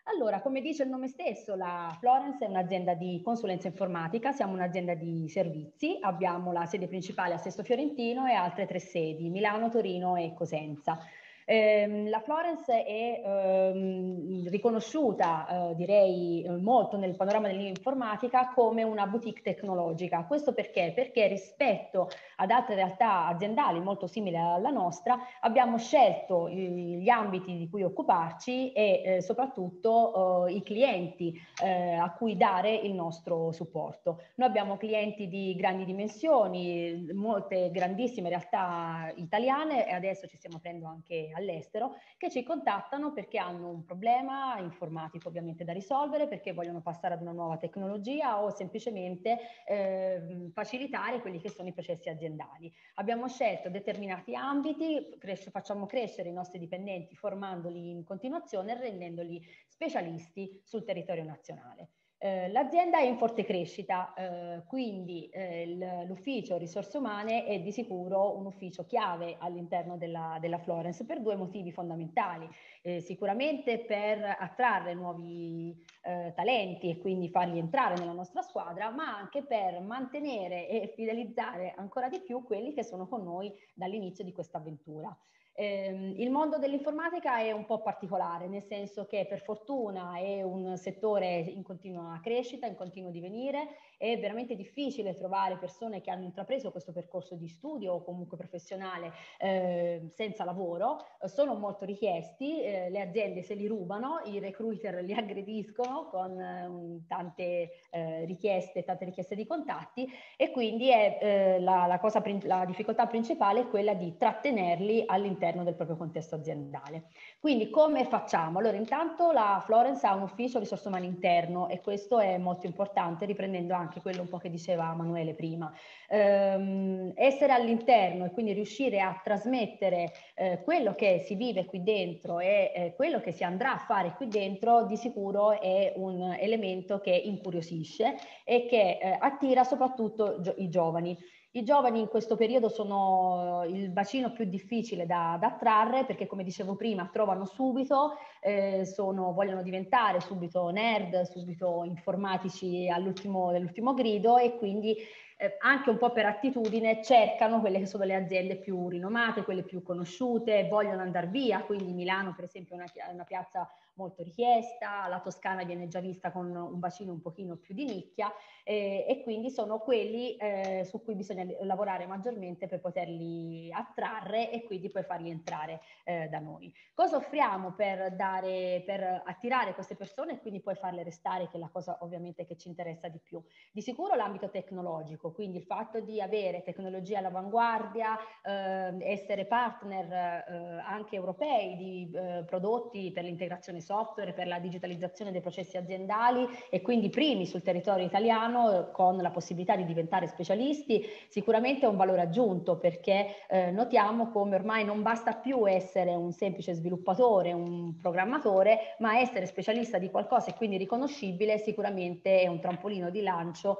Allora, come dice il nome stesso, la Florence è un'azienda di consulenza informatica, siamo un'azienda di servizi, abbiamo la sede principale a Sesto Fiorentino e altre tre sedi, Milano, Torino e Cosenza. Eh, la Florence è ehm, riconosciuta, eh, direi, molto nel panorama dell'informatica come una boutique tecnologica. Questo perché? Perché rispetto ad altre realtà aziendali molto simili alla nostra, abbiamo scelto eh, gli ambiti di cui occuparci e eh, soprattutto eh, i clienti eh, a cui dare il nostro supporto. Noi abbiamo clienti di grandi dimensioni, molte grandissime realtà italiane, e adesso ci stiamo aprendo anche all'estero, che ci contattano perché hanno un problema informatico ovviamente da risolvere, perché vogliono passare ad una nuova tecnologia o semplicemente eh, facilitare quelli che sono i processi aziendali. Abbiamo scelto determinati ambiti, cres- facciamo crescere i nostri dipendenti formandoli in continuazione e rendendoli specialisti sul territorio nazionale. Eh, l'azienda è in forte crescita, eh, quindi eh, l'ufficio risorse umane è di sicuro un ufficio chiave all'interno della, della Florence per due motivi fondamentali. Eh, sicuramente per attrarre nuovi eh, talenti e quindi farli entrare nella nostra squadra, ma anche per mantenere e fidelizzare ancora di più quelli che sono con noi dall'inizio di questa avventura. Eh, il mondo dell'informatica è un po' particolare, nel senso che per fortuna è un settore in continua crescita, in continuo divenire. È veramente difficile trovare persone che hanno intrapreso questo percorso di studio o comunque professionale eh, senza lavoro. Sono molto richiesti, eh, le aziende se li rubano, i recruiter li aggrediscono con eh, tante eh, richieste, tante richieste di contatti, e quindi è, eh, la, la, cosa, la difficoltà principale è quella di trattenerli all'interno del proprio contesto aziendale. Quindi come facciamo? Allora, intanto la Florence ha un ufficio risorse umane interno, e questo è molto importante, riprendendo anche quello un po' che diceva Manuele prima. Ehm, essere all'interno e quindi riuscire a trasmettere eh, quello che si vive qui dentro e eh, quello che si andrà a fare qui dentro di sicuro è un elemento che incuriosisce e che eh, attira soprattutto gio- i giovani. I giovani in questo periodo sono il bacino più difficile da, da attrarre, perché come dicevo prima trovano subito, eh, sono, vogliono diventare subito nerd, subito informatici all'ultimo dell'ultimo grido, e quindi eh, anche un po' per attitudine cercano quelle che sono le aziende più rinomate, quelle più conosciute, vogliono andare via. Quindi Milano per esempio è una, una piazza molto richiesta, la Toscana viene già vista con un bacino un pochino più di nicchia, eh, e quindi sono quelli eh, su cui bisogna lavorare maggiormente per poterli attrarre e quindi poi farli entrare eh, da noi. Cosa offriamo per, dare, per attirare queste persone e quindi poi farle restare, che è la cosa ovviamente che ci interessa di più? Di sicuro l'ambito tecnologico, quindi il fatto di avere tecnologia all'avanguardia, eh, essere partner eh, anche europei di eh, prodotti per l'integrazione di software per la digitalizzazione dei processi aziendali e quindi primi sul territorio italiano con la possibilità di diventare specialisti, sicuramente è un valore aggiunto, perché eh, notiamo come ormai non basta più essere un semplice sviluppatore, un programmatore, ma essere specialista di qualcosa e quindi riconoscibile sicuramente è un trampolino di lancio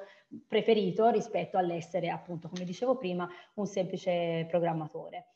preferito rispetto all'essere, appunto, come dicevo prima, un semplice programmatore.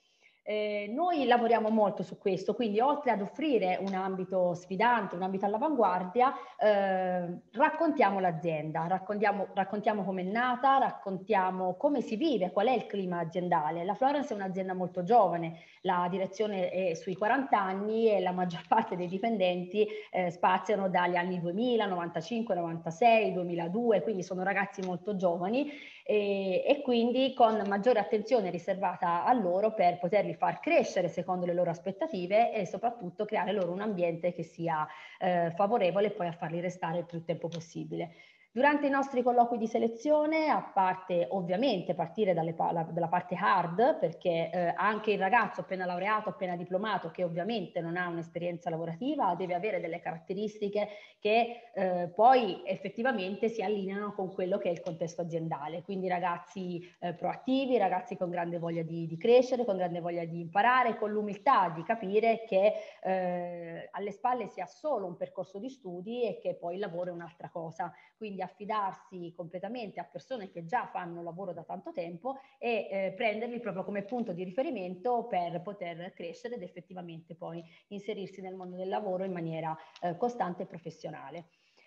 Eh, noi lavoriamo molto su questo, quindi oltre ad offrire un ambito sfidante, un ambito all'avanguardia, eh, raccontiamo l'azienda, raccontiamo, raccontiamo come è nata, raccontiamo come si vive, qual è il clima aziendale. La Florence è un'azienda molto giovane, la direzione è sui quaranta anni e la maggior parte dei dipendenti eh, spaziano dagli anni duemila, novantacinque, novantasei, duemiladue, quindi sono ragazzi molto giovani e, e quindi con maggiore attenzione riservata a loro per poterli far crescere secondo le loro aspettative e soprattutto creare loro un ambiente che sia eh, favorevole poi a farli restare il più tempo possibile. Durante i nostri colloqui di selezione, a parte ovviamente partire dalle, la, dalla parte hard, perché eh, anche il ragazzo appena laureato, appena diplomato, che ovviamente non ha un'esperienza lavorativa, deve avere delle caratteristiche che eh, poi effettivamente si allineano con quello che è il contesto aziendale. Quindi ragazzi eh, proattivi, ragazzi con grande voglia di, di crescere, con grande voglia di imparare, con l'umiltà di capire che eh, alle spalle si ha solo un percorso di studi e che poi il lavoro è un'altra cosa. Quindi affidarsi completamente a persone che già fanno lavoro da tanto tempo e eh, prenderli proprio come punto di riferimento per poter crescere ed effettivamente poi inserirsi nel mondo del lavoro in maniera eh, costante e professionale.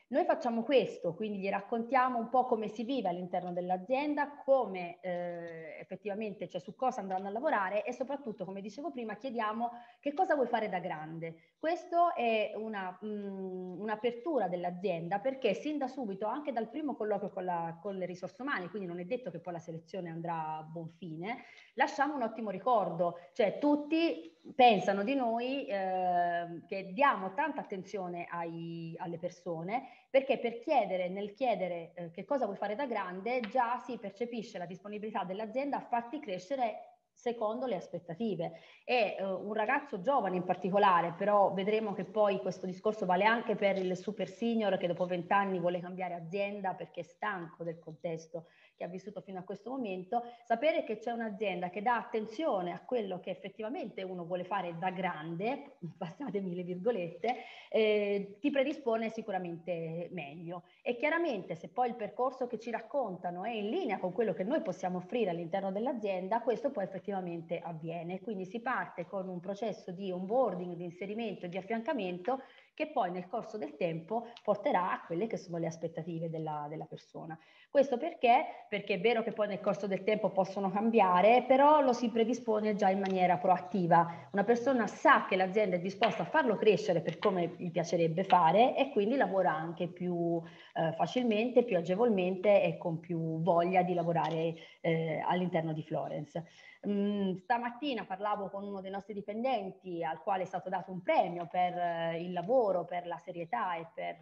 Noi facciamo questo, quindi gli raccontiamo un po' come si vive all'interno dell'azienda, come eh, effettivamente, cioè su cosa andranno a lavorare e soprattutto, come dicevo prima, chiediamo che cosa vuoi fare da grande. Questo è un'apertura un dell'azienda, perché sin da subito, anche dal primo colloquio con, la, con le risorse umane, quindi non è detto che poi la selezione andrà a buon fine, lasciamo un ottimo ricordo, cioè tutti pensano di noi eh, che diamo tanta attenzione ai, alle persone, perché per chiedere, nel chiedere eh, che cosa vuoi fare da grande, già si percepisce la disponibilità dell'azienda a farti crescere secondo le aspettative. E eh, un ragazzo giovane in particolare, però vedremo che poi questo discorso vale anche per il super senior che dopo vent'anni vuole cambiare azienda perché è stanco del contesto che ha vissuto fino a questo momento, sapere che c'è un'azienda che dà attenzione a quello che effettivamente uno vuole fare da grande, passatemi le virgolette, eh, ti predispone sicuramente meglio. E chiaramente se poi il percorso che ci raccontano è in linea con quello che noi possiamo offrire all'interno dell'azienda, questo poi effettivamente avviene. Quindi si parte con un processo di onboarding, di inserimento, di affiancamento che poi nel corso del tempo porterà a quelle che sono le aspettative della, della persona. Questo perché? Perché è vero che poi nel corso del tempo possono cambiare, però lo si predispone già in maniera proattiva. Una persona sa che l'azienda è disposta a farlo crescere per come gli piacerebbe fare e quindi lavora anche più eh, facilmente, più agevolmente e con più voglia di lavorare eh, all'interno di Florence. Mm, stamattina parlavo con uno dei nostri dipendenti al quale è stato dato un premio per eh, il lavoro, per la serietà e per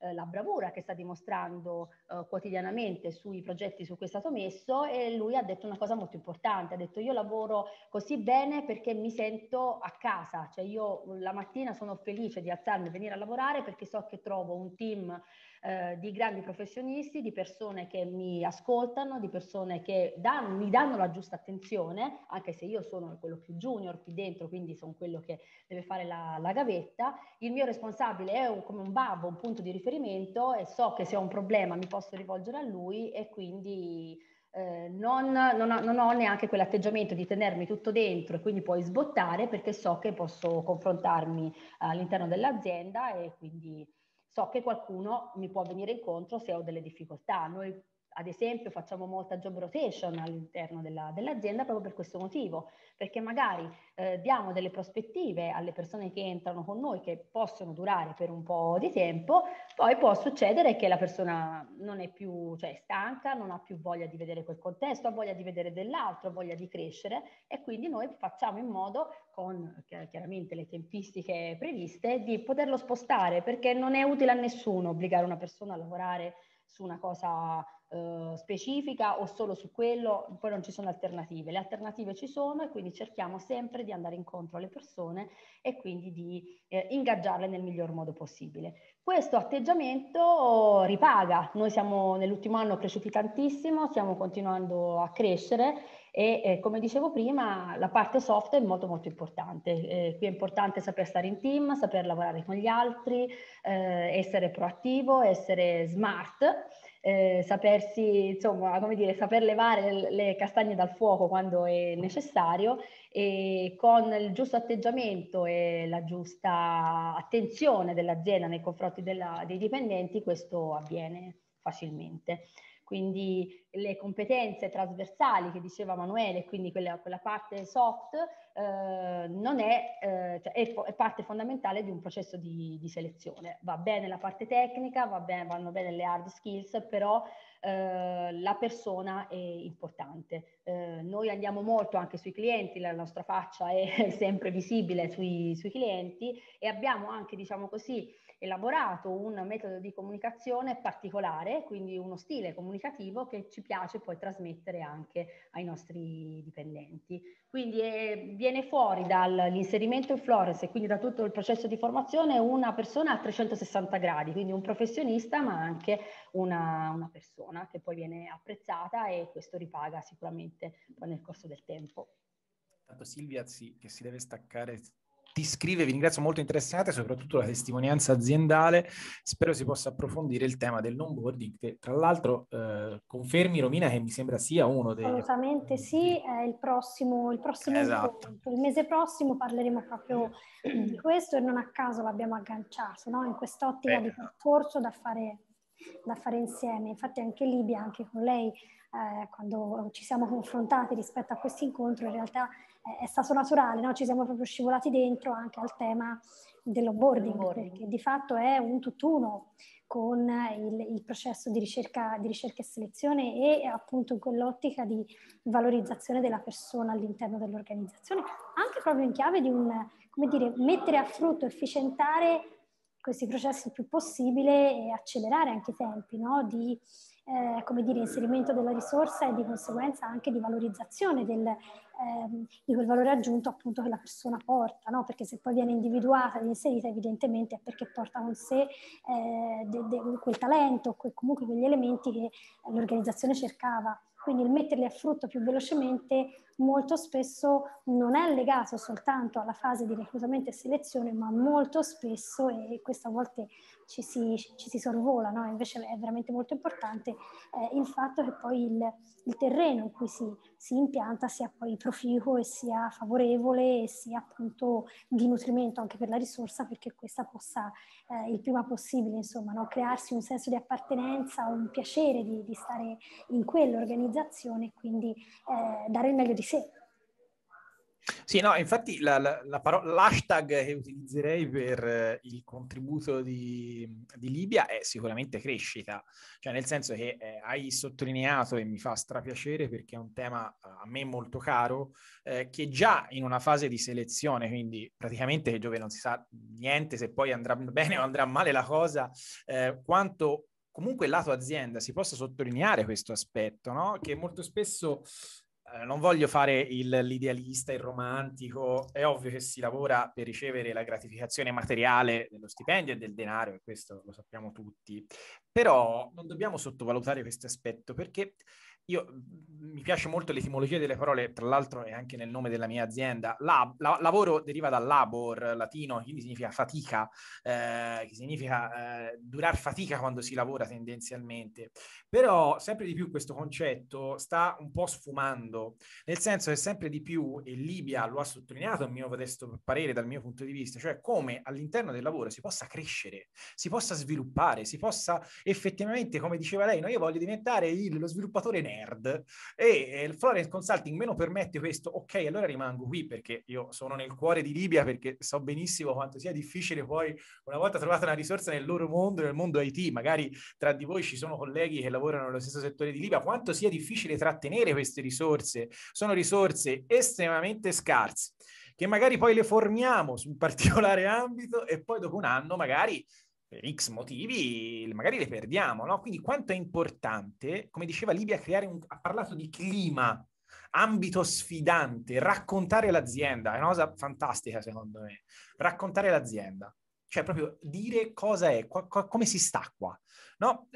eh, la bravura che sta dimostrando eh, quotidianamente sui progetti su cui è stato messo, e lui ha detto una cosa molto importante, ha detto: io lavoro così bene perché mi sento a casa, cioè io la mattina sono felice di alzarmi e venire a lavorare perché so che trovo un team Eh, di grandi professionisti, di persone che mi ascoltano, di persone che danno, mi danno la giusta attenzione, anche se io sono quello più junior qui dentro, quindi sono quello che deve fare la, la gavetta. Il mio responsabile è un, come un babbo, un punto di riferimento, e so che se ho un problema mi posso rivolgere a lui e quindi eh, non, non, ho, non ho neanche quell'atteggiamento di tenermi tutto dentro e quindi poi sbottare, perché so che posso confrontarmi all'interno dell'azienda e quindi so che qualcuno mi può venire incontro se ho delle difficoltà. Noi ad esempio facciamo molta job rotation all'interno dell'azienda proprio per questo motivo, perché magari eh, diamo delle prospettive alle persone che entrano con noi che possono durare per un po' di tempo, poi può succedere che la persona non è più, cioè è stanca, non ha più voglia di vedere quel contesto, ha voglia di vedere dell'altro, ha voglia di crescere, e quindi noi facciamo in modo, con chiaramente le tempistiche previste, di poterlo spostare, perché non è utile a nessuno obbligare una persona a lavorare su una cosa eh, specifica o solo su quello, poi non ci sono alternative. Le alternative ci sono e quindi cerchiamo sempre di andare incontro alle persone e quindi di eh, ingaggiarle nel miglior modo possibile. Questo atteggiamento ripaga. Noi siamo nell'ultimo anno cresciuti tantissimo, stiamo continuando a crescere e eh, come dicevo prima la parte soft è molto molto importante. Eh, qui è importante saper stare in team, saper lavorare con gli altri, eh, essere proattivo, essere smart, eh, sapersi, insomma, come dire, saper levare le, le castagne dal fuoco quando è necessario, e con il giusto atteggiamento e la giusta attenzione dell'azienda nei confronti della, dei dipendenti questo avviene facilmente. Quindi le competenze trasversali che diceva Manuele, quindi quella, quella parte soft, eh, non è, eh, cioè è, è parte fondamentale di un processo di, di selezione. Va bene la parte tecnica, va bene, vanno bene le hard skills, però eh, la persona è importante. Eh, noi andiamo molto anche sui clienti, la nostra faccia è sempre visibile sui, sui clienti, e abbiamo anche, diciamo così, elaborato un metodo di comunicazione particolare, quindi uno stile comunicativo che ci piace poi trasmettere anche ai nostri dipendenti. Quindi eh, viene fuori dall'inserimento in Florence e quindi da tutto il processo di formazione una persona a trecentosessanta gradi, quindi un professionista ma anche una, una persona che poi viene apprezzata, e questo ripaga sicuramente poi nel corso del tempo. Tanto Silvia sì, che si deve staccare, ti scrive, vi ringrazio, molto interessante, soprattutto la testimonianza aziendale, spero si possa approfondire il tema dell'onboarding, che tra l'altro eh, confermi Romina che mi sembra sia uno dei... Assolutamente sì, è il prossimo, il prossimo esatto. incontro, il mese prossimo parleremo proprio di questo, e non a caso l'abbiamo agganciato, no? In quest'ottica di percorso da fare, da fare insieme. Infatti anche Libia, anche con lei, eh, quando ci siamo confrontati rispetto a questo incontro, in realtà è stato naturale, no? Ci siamo proprio scivolati dentro anche al tema dell'onboarding, perché di fatto è un tutt'uno con il, il processo di ricerca, di ricerca e selezione, e appunto con l'ottica di valorizzazione della persona all'interno dell'organizzazione, anche proprio in chiave di un, come dire, mettere a frutto, efficientare questi processi il più possibile e accelerare anche i tempi, no? Di eh, come dire, inserimento della risorsa e di conseguenza anche di valorizzazione del, ehm, di quel valore aggiunto appunto che la persona porta, no? Perché se poi viene individuata e inserita evidentemente è perché porta con sé eh, de, de, quel talento, que, comunque quegli elementi che l'organizzazione cercava. Quindi il metterli a frutto più velocemente molto spesso non è legato soltanto alla fase di reclutamento e selezione, ma molto spesso, e questo a volte ci si, ci si sorvola, no? Invece è veramente molto importante eh, il fatto che poi il, il terreno in cui si, si impianta sia poi proficuo e sia favorevole e sia appunto di nutrimento anche per la risorsa, perché questa possa eh, il prima possibile, insomma, no? Crearsi un senso di appartenenza, un piacere di, di stare in quell'organizzazione e quindi eh, dare il meglio di sé. Sì, no, infatti la, la, la parola, l'hashtag che utilizzerei per eh, il contributo di, di Libia è sicuramente crescita, cioè nel senso che eh, hai sottolineato, e mi fa strapiacere perché è un tema a me molto caro, eh, che già in una fase di selezione, quindi praticamente dove non si sa niente se poi andrà bene o andrà male la cosa, eh, quanto comunque lato azienda si possa sottolineare questo aspetto, no? Che molto spesso... Non voglio fare il, l'idealista, il romantico, è ovvio che si lavora per ricevere la gratificazione materiale dello stipendio e del denaro, e questo lo sappiamo tutti, però non dobbiamo sottovalutare questo aspetto, perché io, mi piace molto l'etimologia delle parole, tra l'altro è anche nel nome della mia azienda, la, la, lavoro deriva dal labor, latino, quindi significa fatica, eh, che significa eh, durar fatica quando si lavora tendenzialmente, però sempre di più questo concetto sta un po' sfumando, nel senso che sempre di più, e Libia lo ha sottolineato a mio modesto parere dal mio punto di vista, cioè come all'interno del lavoro si possa crescere, si possa sviluppare, si possa effettivamente, come diceva lei, no, io voglio diventare il, lo sviluppatore nero, nerd, e il Florence Consulting me lo permette questo, ok, allora rimango qui perché io sono nel cuore di Libia, perché so benissimo quanto sia difficile poi una volta trovata una risorsa nel loro mondo, nel mondo I T, magari tra di voi ci sono colleghi che lavorano nello stesso settore di Libia, quanto sia difficile trattenere queste risorse, sono risorse estremamente scarse, che magari poi le formiamo su un particolare ambito e poi dopo un anno magari per X motivi magari le perdiamo, no? Quindi quanto è importante, come diceva Libia, creare un... ha parlato di clima, ambito sfidante, raccontare l'azienda, è una cosa fantastica secondo me, raccontare l'azienda, cioè proprio dire cosa è, co- co- come si sta qua, no?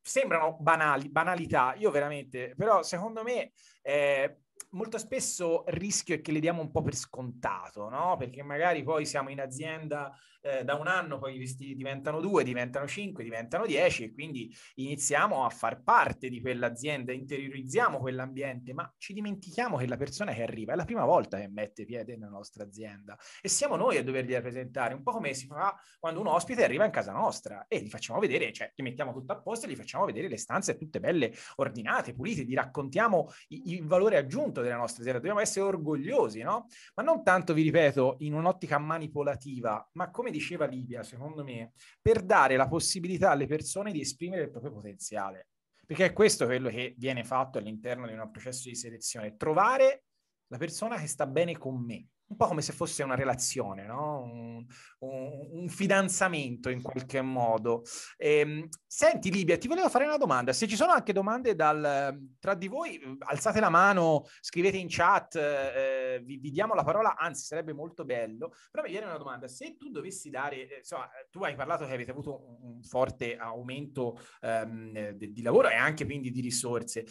Sembrano banali, banalità, io veramente, però secondo me eh, molto spesso il rischio è che le diamo un po' per scontato, no? Perché magari poi siamo in azienda eh, da un anno, poi i vestiti diventano due, diventano cinque, diventano dieci e quindi iniziamo a far parte di quell'azienda, interiorizziamo quell'ambiente, ma ci dimentichiamo che la persona che arriva è la prima volta che mette piede nella nostra azienda e siamo noi a doverli rappresentare, un po' come si fa quando un ospite arriva in casa nostra e gli facciamo vedere, cioè li mettiamo tutto a posto e gli facciamo vedere le stanze tutte belle, ordinate, pulite, gli raccontiamo il valore aggiunto della nostra azienda, dobbiamo essere orgogliosi, no? Ma non tanto, vi ripeto, in un'ottica manipolativa, ma come diceva Libia, secondo me, per dare la possibilità alle persone di esprimere il proprio potenziale, perché è questo quello che viene fatto all'interno di un processo di selezione, trovare la persona che sta bene con me, un po' come se fosse una relazione, no? Un, un, un fidanzamento in qualche modo. Ehm, senti Libia, ti volevo fare una domanda, se ci sono anche domande dal, tra di voi, alzate la mano, scrivete in chat, eh, vi, vi diamo la parola, anzi sarebbe molto bello, però mi viene una domanda, se tu dovessi dare, insomma, tu hai parlato che avete avuto un, un forte aumento ehm, di, di lavoro e anche quindi di risorse,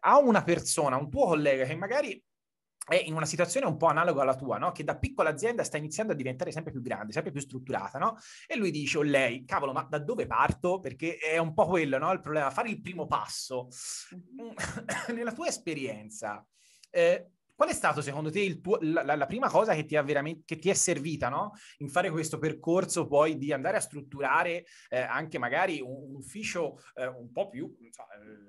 a una persona, un tuo collega che magari è in una situazione un po' analoga alla tua, no? Che da piccola azienda sta iniziando a diventare sempre più grande, sempre più strutturata, no? E lui dice, o lei, cavolo, ma da dove parto? Perché è un po' quello, no? Il problema, fare il primo passo. Nella tua esperienza, eh, qual è stato secondo te il tuo, la, la prima cosa che ti, ha veramente, che ti è servita, no? In fare questo percorso poi di andare a strutturare eh, anche magari un, un ufficio eh, un po' più so,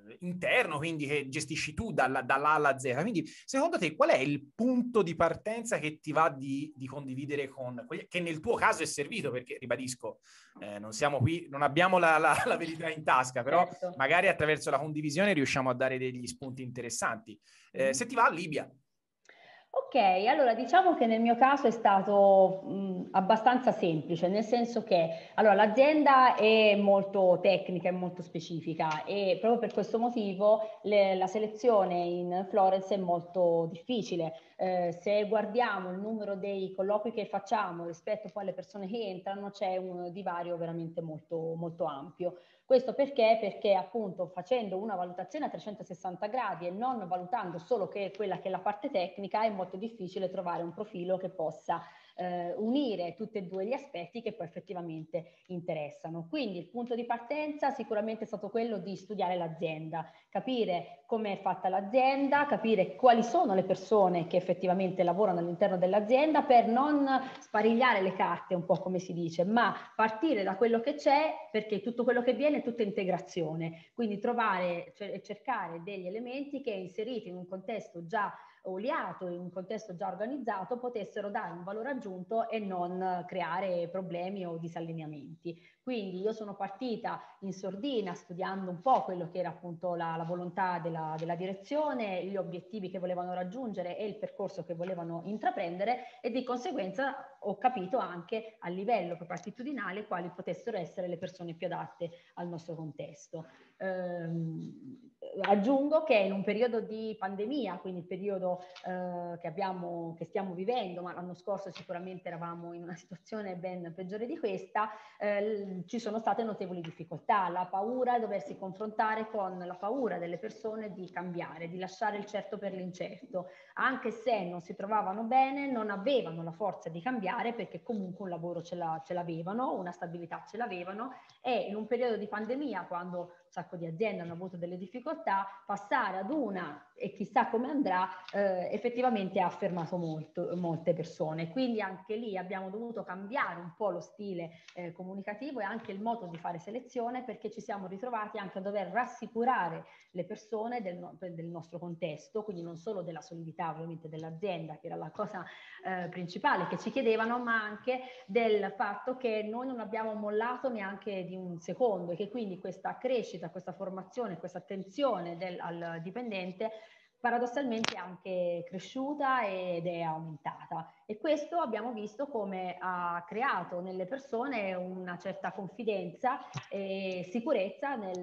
eh, interno, quindi che gestisci tu dalla, dall'A alla Z. Quindi secondo te qual è il punto di partenza che ti va di, di condividere con, che nel tuo caso è servito? Perché ribadisco, eh, non siamo qui, non abbiamo la, la, la verità in tasca, però certo, magari attraverso la condivisione riusciamo a dare degli spunti interessanti. Eh, mm. Se ti va, Libia. Ok, allora diciamo che nel mio caso è stato mh, abbastanza semplice, nel senso che allora, l'azienda è molto tecnica e molto specifica e proprio per questo motivo le, la selezione in Florence è molto difficile. Eh, se guardiamo il numero dei colloqui che facciamo rispetto poi alle persone che entrano c'è un divario veramente molto, molto ampio. Questo perché? Perché appunto facendo una valutazione a trecentosessanta gradi e non valutando solo che quella che è la parte tecnica è molto difficile trovare un profilo che possa eh, unire tutti e due gli aspetti che poi effettivamente interessano. Quindi il punto di partenza sicuramente è stato quello di studiare l'azienda, capire come è fatta l'azienda, capire quali sono le persone che effettivamente lavorano all'interno dell'azienda per non sparigliare le carte, un po' come si dice, ma partire da quello che c'è, perché tutto quello che viene è tutta integrazione, quindi trovare e cercare degli elementi che inseriti in un contesto già oliato, in un contesto già organizzato, potessero dare un valore aggiunto e non creare problemi o disallineamenti. Quindi io sono partita in sordina studiando un po' quello che era appunto la, la volontà della, della direzione, gli obiettivi che volevano raggiungere e il percorso che volevano intraprendere e di conseguenza ho capito anche a livello partitudinale quali potessero essere le persone più adatte al nostro contesto. Ehm, aggiungo che in un periodo di pandemia, quindi il periodo eh, che, abbiamo, che stiamo vivendo, ma l'anno scorso sicuramente eravamo in una situazione ben peggiore di questa, eh, ci sono state notevoli difficoltà, la paura di doversi confrontare con la paura delle persone di cambiare, di lasciare il certo per l'incerto, anche se non si trovavano bene, non avevano la forza di cambiare perché comunque un lavoro ce, la, ce l'avevano, una stabilità ce l'avevano e in un periodo di pandemia quando un sacco di aziende hanno avuto delle difficoltà, passare ad una e chissà come andrà eh, effettivamente ha fermato molto, molte persone, quindi anche lì abbiamo dovuto cambiare un po' lo stile eh, comunicativo e anche il modo di fare selezione perché ci siamo ritrovati anche a dover rassicurare le persone del, no- del nostro contesto, quindi non solo della solidità ovviamente dell'azienda che era la cosa eh, principale che ci chiedevano, ma anche del fatto che noi non abbiamo mollato neanche di un secondo e che quindi questa crescita, questa formazione, questa attenzione del, al dipendente paradossalmente è anche cresciuta ed è aumentata, e questo abbiamo visto come ha creato nelle persone una certa confidenza e sicurezza nel,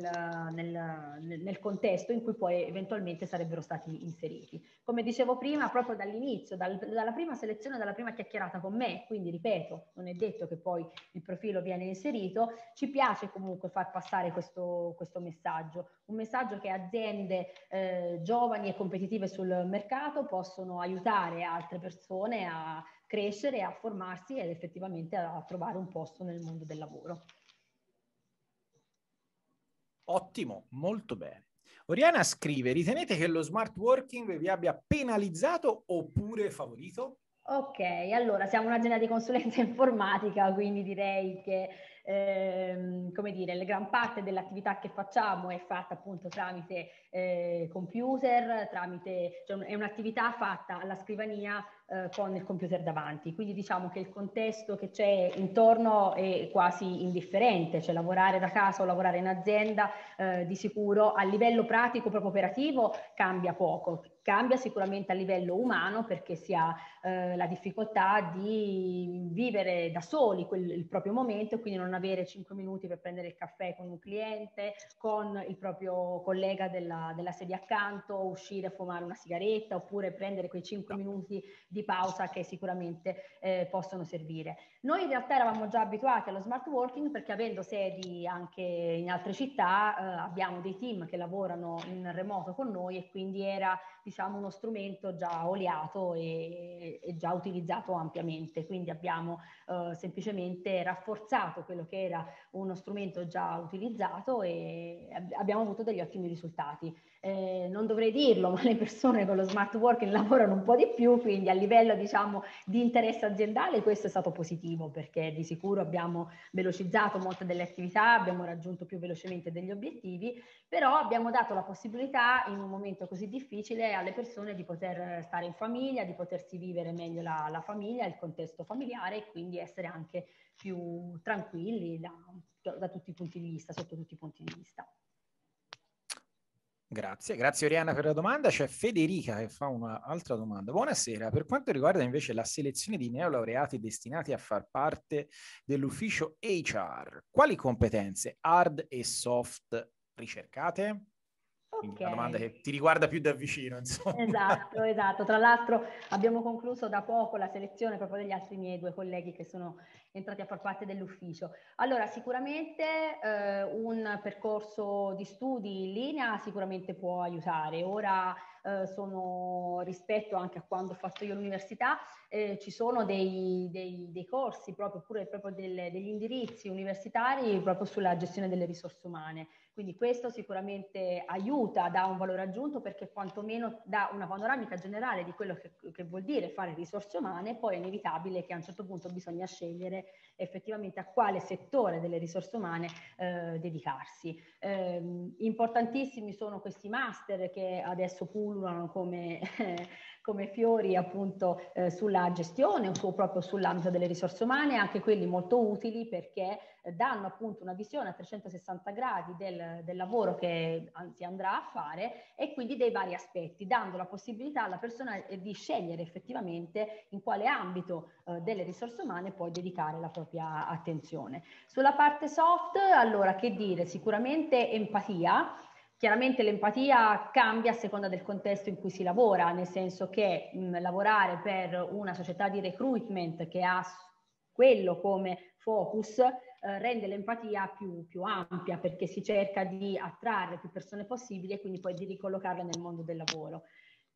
nel, nel contesto in cui poi eventualmente sarebbero stati inseriti. Come dicevo prima, proprio dall'inizio, dal, dalla prima selezione, dalla prima chiacchierata con me, quindi ripeto, non è detto che poi il profilo viene inserito, ci piace comunque far passare questo, questo messaggio, un messaggio che aziende eh, giovani e competitive sul mercato possono aiutare altre persone a crescere, a formarsi ed effettivamente a trovare un posto nel mondo del lavoro. Ottimo, molto bene. Oriana scrive: ritenete che lo smart working vi abbia penalizzato oppure favorito? Ok, allora siamo un'azienda di consulenza informatica, quindi direi che ehm, come dire, la gran parte dell'attività che facciamo è fatta appunto tramite eh, computer, tramite, cioè è un'attività fatta alla scrivania eh, con il computer davanti, quindi diciamo che il contesto che c'è intorno è quasi indifferente, cioè lavorare da casa o lavorare in azienda eh, di sicuro a livello pratico, proprio operativo, cambia poco. Cambia sicuramente a livello umano, perché si ha eh, la difficoltà di vivere da soli quel, il proprio momento, quindi non avere cinque minuti per prendere il caffè con un cliente, con il proprio collega della, della sedia accanto, uscire a fumare una sigaretta oppure prendere quei cinque minuti di pausa che sicuramente eh, possono servire. Noi in realtà eravamo già abituati allo smart working, perché avendo sedi anche in altre città eh, abbiamo dei team che lavorano in remoto con noi, e quindi era diciamo uno strumento già oliato e, e già utilizzato ampiamente, quindi abbiamo eh, semplicemente rafforzato quello che era uno strumento già utilizzato e ab- abbiamo avuto degli ottimi risultati. Eh, non dovrei dirlo, ma le persone con lo smart working lavorano un po' di più, quindi a livello diciamo di interesse aziendale questo è stato positivo, perché di sicuro abbiamo velocizzato molte delle attività, abbiamo raggiunto più velocemente degli obiettivi, però abbiamo dato la possibilità in un momento così difficile alle persone di poter stare in famiglia, di potersi vivere meglio la, la famiglia, il contesto familiare, e quindi essere anche più tranquilli da, da tutti i punti di vista, sotto tutti i punti di vista. Grazie, grazie Oriana per la domanda. C'è Federica che fa un'altra domanda. Buonasera, per quanto riguarda invece la selezione di neolaureati destinati a far parte dell'ufficio H R, quali competenze hard e soft ricercate? Okay. Una domanda che ti riguarda più da vicino, insomma. Esatto, esatto. Tra l'altro abbiamo concluso da poco la selezione proprio degli altri miei due colleghi che sono entrati a far parte dell'ufficio. Allora, sicuramente eh, un percorso di studi in linea sicuramente può aiutare. Ora eh, sono, rispetto anche a quando ho fatto io l'università, eh, ci sono dei, dei, dei corsi proprio, pure proprio delle, degli indirizzi universitari proprio sulla gestione delle risorse umane. Quindi questo sicuramente aiuta, dà un valore aggiunto, perché quantomeno dà una panoramica generale di quello che, che vuol dire fare risorse umane. Poi è inevitabile che a un certo punto bisogna scegliere effettivamente a quale settore delle risorse umane eh, dedicarsi. Eh, importantissimi sono questi master che adesso pullulano come... Eh, come fiori appunto eh, sulla gestione o proprio sull'ambito delle risorse umane, anche quelli molto utili, perché danno appunto una visione a trecentosessanta gradi del, del lavoro che si andrà a fare, e quindi dei vari aspetti, dando la possibilità alla persona di scegliere effettivamente in quale ambito eh, delle risorse umane poi dedicare la propria attenzione. Sulla parte soft, allora che dire, sicuramente empatia. Chiaramente l'empatia cambia a seconda del contesto in cui si lavora, nel senso che mh, lavorare per una società di recruitment che ha quello come focus eh, rende l'empatia più, più ampia, perché si cerca di attrarre più persone possibili e quindi poi di ricollocarle nel mondo del lavoro.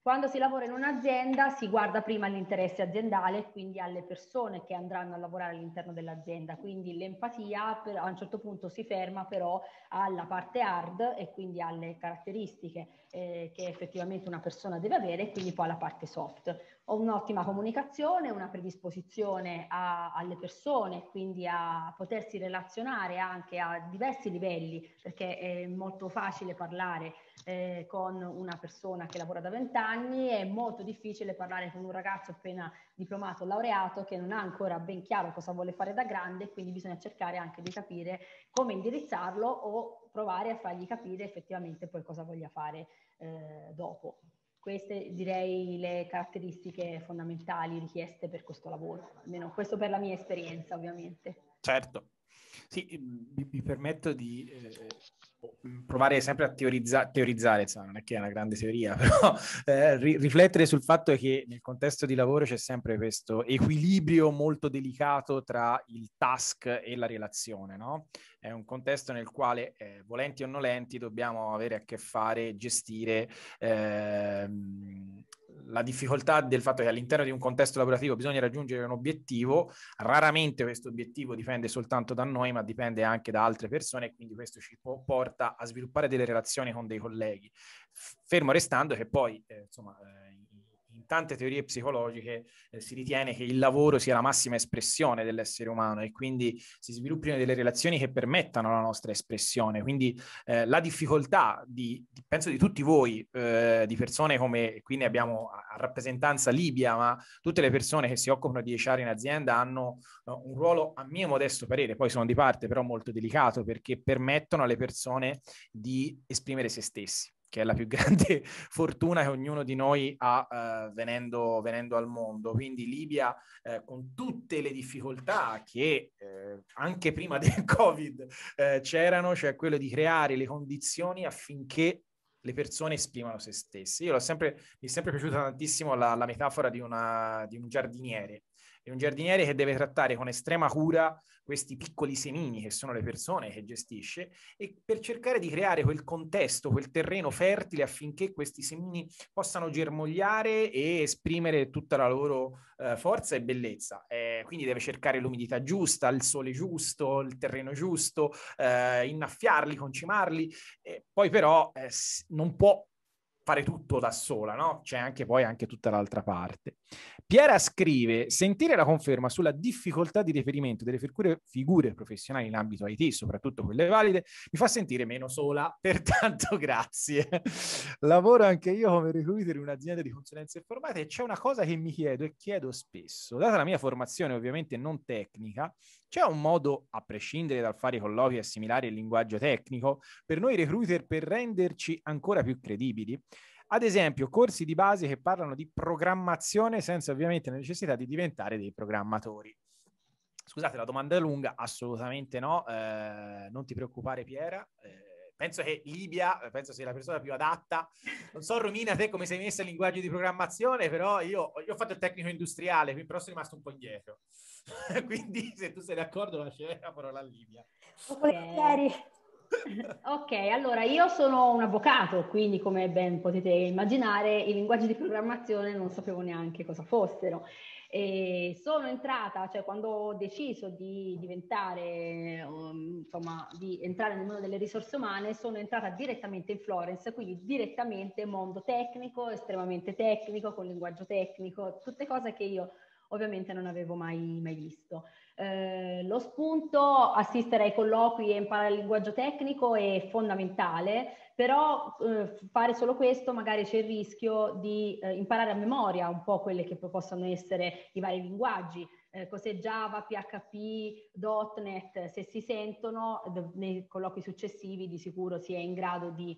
Quando si lavora in un'azienda si guarda prima all'interesse aziendale, quindi alle persone che andranno a lavorare all'interno dell'azienda, quindi l'empatia per, a un certo punto si ferma però alla parte hard e quindi alle caratteristiche eh, che effettivamente una persona deve avere, e quindi poi alla parte soft. Un'ottima comunicazione, una predisposizione a, alle persone, quindi a potersi relazionare anche a diversi livelli, perché è molto facile parlare eh, con una persona che lavora da vent'anni, è molto difficile parlare con un ragazzo appena diplomato o laureato che non ha ancora ben chiaro cosa vuole fare da grande, quindi bisogna cercare anche di capire come indirizzarlo o provare a fargli capire effettivamente poi cosa voglia fare eh, dopo. Queste direi le caratteristiche fondamentali richieste per questo lavoro, almeno questo per la mia esperienza ovviamente. Certo, sì, mi, mi permetto di eh, provare sempre a teorizza, teorizzare, insomma, non è che è una grande teoria, però eh, ri, riflettere sul fatto che nel contesto di lavoro c'è sempre questo equilibrio molto delicato tra il task e la relazione, no? È un contesto nel quale, eh, volenti o nolenti, dobbiamo avere a che fare e gestire eh, la difficoltà del fatto che all'interno di un contesto lavorativo bisogna raggiungere un obiettivo. Raramente questo obiettivo dipende soltanto da noi, ma dipende anche da altre persone, e quindi questo ci può, porta a sviluppare delle relazioni con dei colleghi. Fermo restando che poi, eh, insomma, eh, in tante teorie psicologiche eh, si ritiene che il lavoro sia la massima espressione dell'essere umano, e quindi si sviluppino delle relazioni che permettano la nostra espressione. Quindi eh, la difficoltà di, di, penso di tutti voi, eh, di persone come, qui ne abbiamo a rappresentanza Libia, ma tutte le persone che si occupano di acca erre in azienda hanno no, un ruolo, a mio modesto parere, poi sono di parte, però molto delicato, perché permettono alle persone di esprimere se stessi, che è la più grande fortuna che ognuno di noi ha eh, venendo, venendo al mondo. Quindi Libia, eh, con tutte le difficoltà che eh, anche prima del Covid eh, c'erano, cioè quello di creare le condizioni affinché le persone esprimano se stesse. Io l'ho sempre, mi è sempre piaciuta tantissimo la, la metafora di, una, di un giardiniere. È un giardiniere che deve trattare con estrema cura questi piccoli semini che sono le persone che gestisce, e per cercare di creare quel contesto, quel terreno fertile affinché questi semini possano germogliare e esprimere tutta la loro eh, forza e bellezza. Eh, quindi deve cercare l'umidità giusta, il sole giusto, il terreno giusto, eh, innaffiarli, concimarli, eh, poi però eh, non può fare tutto da sola, no? C'è anche poi anche tutta l'altra parte. Piera scrive: sentire la conferma sulla difficoltà di reperimento delle figure, figure professionali in ambito I T, soprattutto quelle valide, mi fa sentire meno sola, pertanto grazie. Lavoro anche io come recruiter in un'azienda di consulenza informatica, e c'è una cosa che mi chiedo e chiedo spesso, data la mia formazione ovviamente non tecnica: c'è un modo, a prescindere dal fare colloqui e assimilare il linguaggio tecnico, per noi recruiter per renderci ancora più credibili? Ad esempio, corsi di base che parlano di programmazione senza ovviamente la necessità di diventare dei programmatori. Scusate, la domanda è lunga, assolutamente no, eh, non ti preoccupare Piera, eh, penso che Libia, penso sia la persona più adatta. Non so Romina te come sei messa in linguaggio di programmazione, però io, io ho fatto il tecnico industriale, però sono rimasto un po' indietro. Quindi se tu sei d'accordo lascerei la parola a Libia. Okay. Ok, allora io sono un avvocato, quindi come ben potete immaginare i linguaggi di programmazione non sapevo neanche cosa fossero. E sono entrata, cioè quando ho deciso di diventare, um, insomma, di entrare nel mondo delle risorse umane, sono entrata direttamente in Florence, quindi direttamente mondo tecnico, estremamente tecnico, con linguaggio tecnico, tutte cose che io ovviamente non avevo mai, mai visto. Eh, lo spunto, assistere ai colloqui e imparare il linguaggio tecnico è fondamentale, però eh, fare solo questo magari c'è il rischio di eh, imparare a memoria un po' quelle che possono essere i vari linguaggi. Eh, cos'è Java, P H P, punto net, se si sentono nei colloqui successivi di sicuro si è in grado di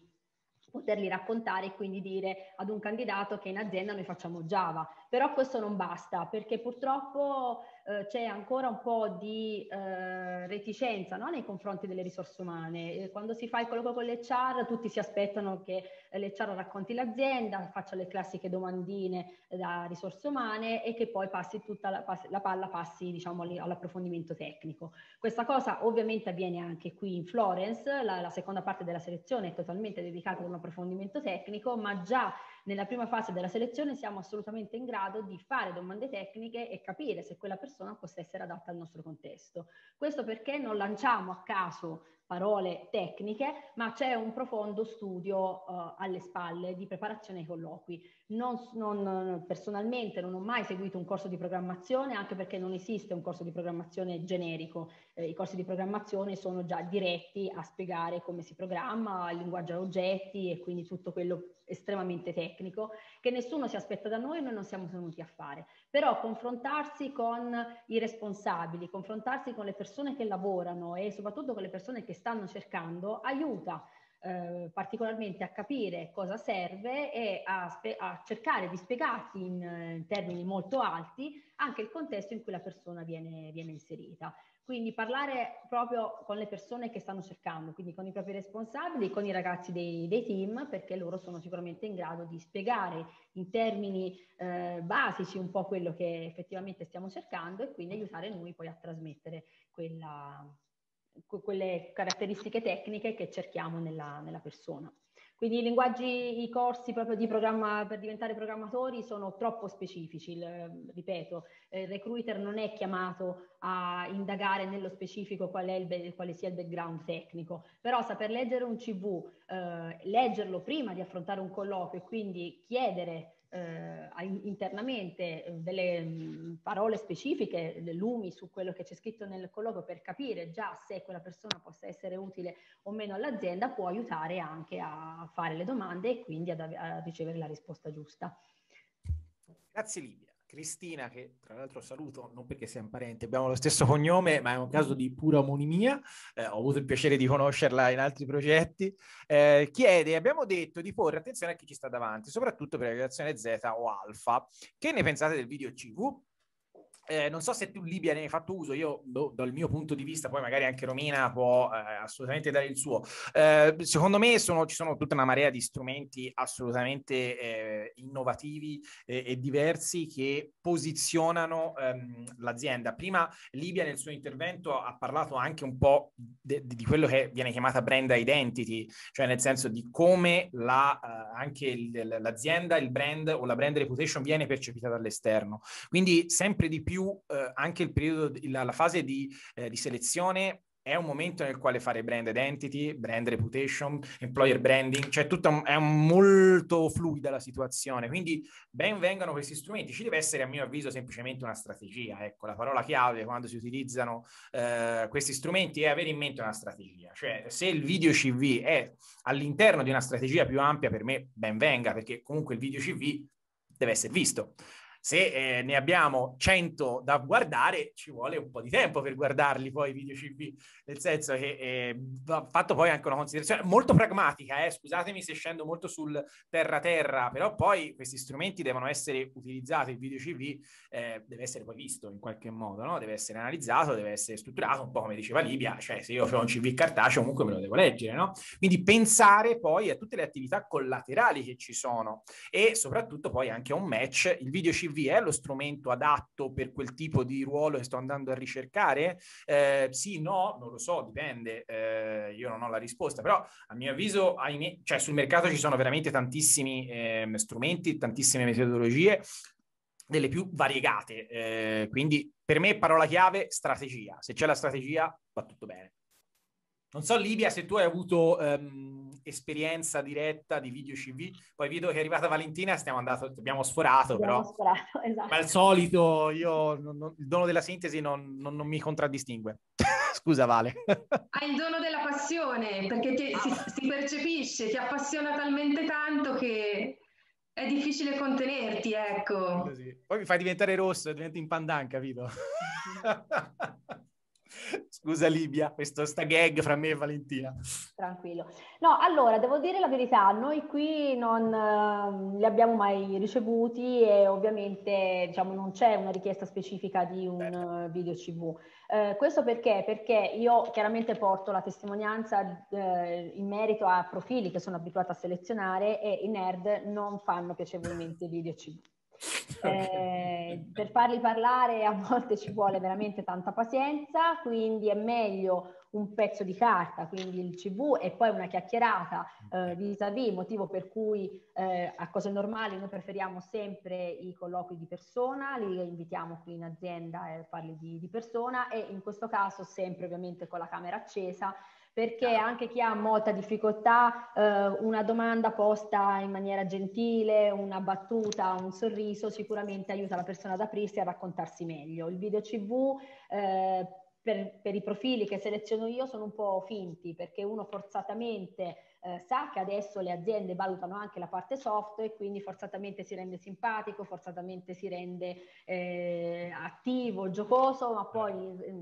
poterli raccontare e quindi dire ad un candidato che in azienda noi facciamo Java. Però questo non basta, perché purtroppo eh, c'è ancora un po' di eh, reticenza, no? Nei confronti delle risorse umane. Quando si fa il colloquio con l'H R tutti si aspettano che l'H R racconti l'azienda, faccia le classiche domandine da risorse umane e che poi passi tutta la, pass la palla passi diciamo all'approfondimento tecnico. Questa cosa ovviamente avviene anche qui in Florence, la, la seconda parte della selezione è totalmente dedicata a una approfondimento tecnico, ma già nella prima fase della selezione siamo assolutamente in grado di fare domande tecniche e capire se quella persona possa essere adatta al nostro contesto. Questo perché non lanciamo a caso parole tecniche, ma c'è un profondo studio uh, alle spalle di preparazione ai colloqui. Non, non, personalmente non ho mai seguito un corso di programmazione, anche perché non esiste un corso di programmazione generico. Eh, I corsi di programmazione sono già diretti a spiegare come si programma, il linguaggio a oggetti e quindi tutto quello estremamente tecnico che nessuno si aspetta da noi e noi non siamo venuti a fare. Però confrontarsi con i responsabili, confrontarsi con le persone che lavorano e soprattutto con le persone che stanno cercando aiuta eh, particolarmente a capire cosa serve e a, a cercare di spiegarsi in, in termini molto alti anche il contesto in cui la persona viene, viene inserita. Quindi parlare proprio con le persone che stanno cercando, quindi con i propri responsabili, con i ragazzi dei, dei team, perché loro sono sicuramente in grado di spiegare in termini eh, basici un po' quello che effettivamente stiamo cercando e quindi aiutare noi poi a trasmettere quella, quelle caratteristiche tecniche che cerchiamo nella, nella persona. Quindi i linguaggi, i corsi proprio di programma per diventare programmatori sono troppo specifici, il, ripeto, il recruiter non è chiamato a indagare nello specifico qual è il, quale sia il background tecnico, però saper leggere un C V, eh, leggerlo prima di affrontare un colloquio e quindi chiedere eh, internamente delle mh, parole specifiche, lumi su quello che c'è scritto nel colloquio per capire già se quella persona possa essere utile o meno all'azienda può aiutare anche a fare le domande e quindi ad, a ricevere la risposta giusta. Grazie Livia. Cristina, che tra l'altro saluto, non perché siamo parenti, abbiamo lo stesso cognome, ma è un caso di pura omonimia, eh, ho avuto il piacere di conoscerla in altri progetti, eh, chiede, abbiamo detto di porre attenzione a chi ci sta davanti, soprattutto per la generazione Z o Alfa. Che ne pensate del video C V? Eh, non so se tu Libia ne hai fatto uso, io do, dal mio punto di vista, poi magari anche Romina può eh, assolutamente dare il suo. Eh, secondo me sono, ci sono tutta una marea di strumenti assolutamente eh, innovativi eh, e diversi che posizionano ehm, l'azienda. Prima Libia nel suo intervento ha parlato anche un po' di quello che viene chiamata brand identity, cioè nel senso di come la, eh, anche l'azienda, il brand o la brand reputation viene percepita dall'esterno. Quindi sempre di più Più, eh, anche il periodo, la, la fase di, eh, di selezione è un momento nel quale fare brand identity, brand reputation, employer branding, cioè tutta un, è un molto fluida la situazione, quindi ben vengano questi strumenti, ci deve essere a mio avviso semplicemente una strategia, ecco la parola chiave quando si utilizzano eh, questi strumenti è avere in mente una strategia, cioè se il video C V è all'interno di una strategia più ampia per me ben venga, perché comunque il video C V deve essere visto. Se eh, ne abbiamo cento da guardare, ci vuole un po' di tempo per guardarli poi i video C V, nel senso che eh, ho fatto poi anche una considerazione molto pragmatica, eh, scusatemi se scendo molto sul terra-terra, però poi questi strumenti devono essere utilizzati, il video C V eh, deve essere poi visto in qualche modo, no? Deve essere analizzato, deve essere strutturato, un po' come diceva Livia, cioè se io ho un C V cartaceo comunque me lo devo leggere, no? Quindi pensare poi a tutte le attività collaterali che ci sono e soprattutto poi anche a un match, il video C V è lo strumento adatto per quel tipo di ruolo che sto andando a ricercare? Eh, sì, no, non lo so, dipende, eh, io non ho la risposta, però a mio avviso ahimè, cioè, sul mercato ci sono veramente tantissimi eh, strumenti, tantissime metodologie, delle più variegate, eh, quindi per me parola chiave strategia, se c'è la strategia va tutto bene. Non so Livia se tu hai avuto um, esperienza diretta di video C V, poi vedo che è arrivata Valentina, stiamo andato, abbiamo sforato abbiamo però, sforato, esatto. Ma al solito io non, non, il dono della sintesi non, non, non mi contraddistingue. Scusa Vale. Hai il dono della passione, perché ti, si, si percepisce, ti appassiona talmente tanto che è difficile contenerti, ecco. Poi mi fai diventare rosso e diventi in pandan, capito? Scusa Livia, questo sta gag fra me e Valentina. Tranquillo. No, allora, devo dire la verità, noi qui non eh, li abbiamo mai ricevuti e ovviamente diciamo, non c'è una richiesta specifica di un certo. video C V. Eh, questo perché? Perché io chiaramente porto la testimonianza eh, in merito a profili che sono abituata a selezionare e i nerd non fanno piacevolmente video C V. Eh, per farli parlare a volte ci vuole veramente tanta pazienza, quindi è meglio un pezzo di carta, quindi il C V e poi una chiacchierata eh, vis-à-vis, motivo per cui eh, a cose normali noi preferiamo sempre i colloqui di persona, li invitiamo qui in azienda a farli di, di persona e in questo caso sempre ovviamente con la camera accesa, perché anche chi ha molta difficoltà, eh, una domanda posta in maniera gentile, una battuta, un sorriso, sicuramente aiuta la persona ad aprirsi e a raccontarsi meglio. Il video C V eh, per, per i profili che seleziono io sono un po' finti, perché uno forzatamente eh, sa che adesso le aziende valutano anche la parte soft e quindi forzatamente si rende simpatico, forzatamente si rende eh, attivo, giocoso, ma poi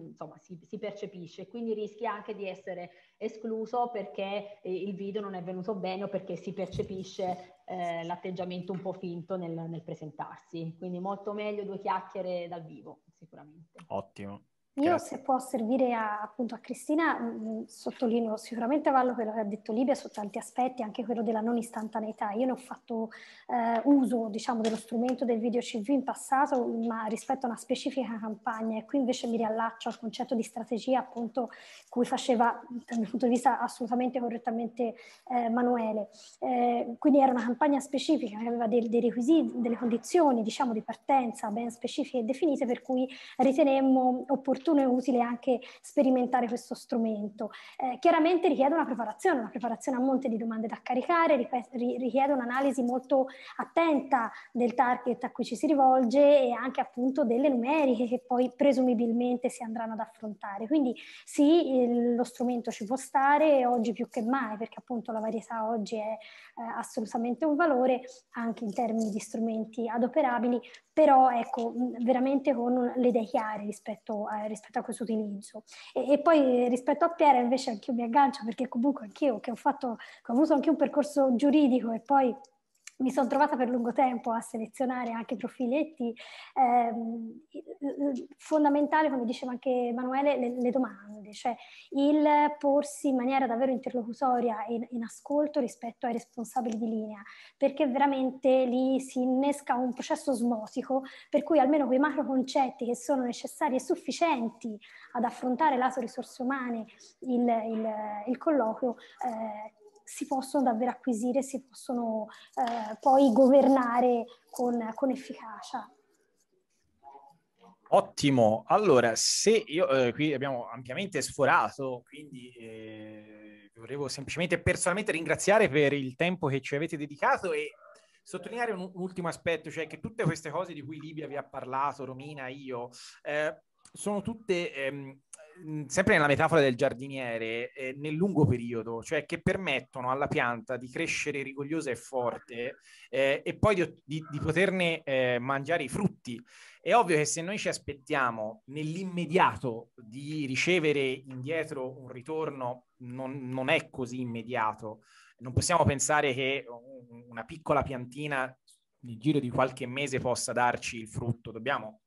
insomma si, si percepisce, quindi rischia anche di essere escluso perché eh, il video non è venuto bene o perché si percepisce eh, l'atteggiamento un po' finto nel, nel presentarsi, quindi molto meglio due chiacchiere dal vivo sicuramente. Ottimo. Io, grazie. Se può servire a, appunto a Cristina, mh, sottolineo sicuramente a Vallo quello che ha detto Libia su tanti aspetti, anche quello della non istantaneità. Io ne ho fatto eh, uso, diciamo, dello strumento del video C V in passato, ma rispetto a una specifica campagna, e qui invece mi riallaccio al concetto di strategia, appunto, cui faceva, dal mio punto di vista, assolutamente correttamente eh, Manuele. Eh, quindi era una campagna specifica che aveva dei, dei requisiti, delle condizioni, diciamo, di partenza ben specifiche e definite, per cui ritenemmo opportuno è utile anche sperimentare questo strumento. Eh, chiaramente richiede una preparazione, una preparazione a monte di domande da caricare, richiede un'analisi molto attenta del target a cui ci si rivolge e anche appunto delle numeriche che poi presumibilmente si andranno ad affrontare. Quindi sì, il, lo strumento ci può stare oggi più che mai, perché appunto la varietà oggi è eh, assolutamente un valore anche in termini di strumenti adoperabili, però ecco, veramente con le idee chiare rispetto a, rispetto a questo utilizzo. E, e poi rispetto a Piera invece anch'io mi aggancio, perché comunque anch'io che ho fatto, che ho avuto anche un percorso giuridico e poi mi sono trovata per lungo tempo a selezionare anche profili I T, ehm, fondamentale, come diceva anche Manuele, le, le domande, cioè il porsi in maniera davvero interlocutoria e in, in ascolto rispetto ai responsabili di linea, perché veramente lì si innesca un processo osmotico, per cui almeno quei macro concetti che sono necessari e sufficienti ad affrontare lato risorse umane il, il, il colloquio, eh, si possono davvero acquisire, si possono eh, poi governare con, con efficacia. Ottimo, allora se io eh, qui abbiamo ampiamente sforato, quindi eh, volevo semplicemente personalmente ringraziare per il tempo che ci avete dedicato e sottolineare un, un ultimo aspetto, cioè che tutte queste cose di cui Libia vi ha parlato, Romina, io, eh, sono tutte... Ehm, sempre nella metafora del giardiniere, eh, nel lungo periodo, cioè che permettono alla pianta di crescere rigogliosa e forte eh, e poi di, di, di poterne eh, mangiare i frutti. È ovvio che se noi ci aspettiamo nell'immediato di ricevere indietro un ritorno, non, non è così immediato. Non possiamo pensare che una piccola piantina nel giro di qualche mese possa darci il frutto. Dobbiamo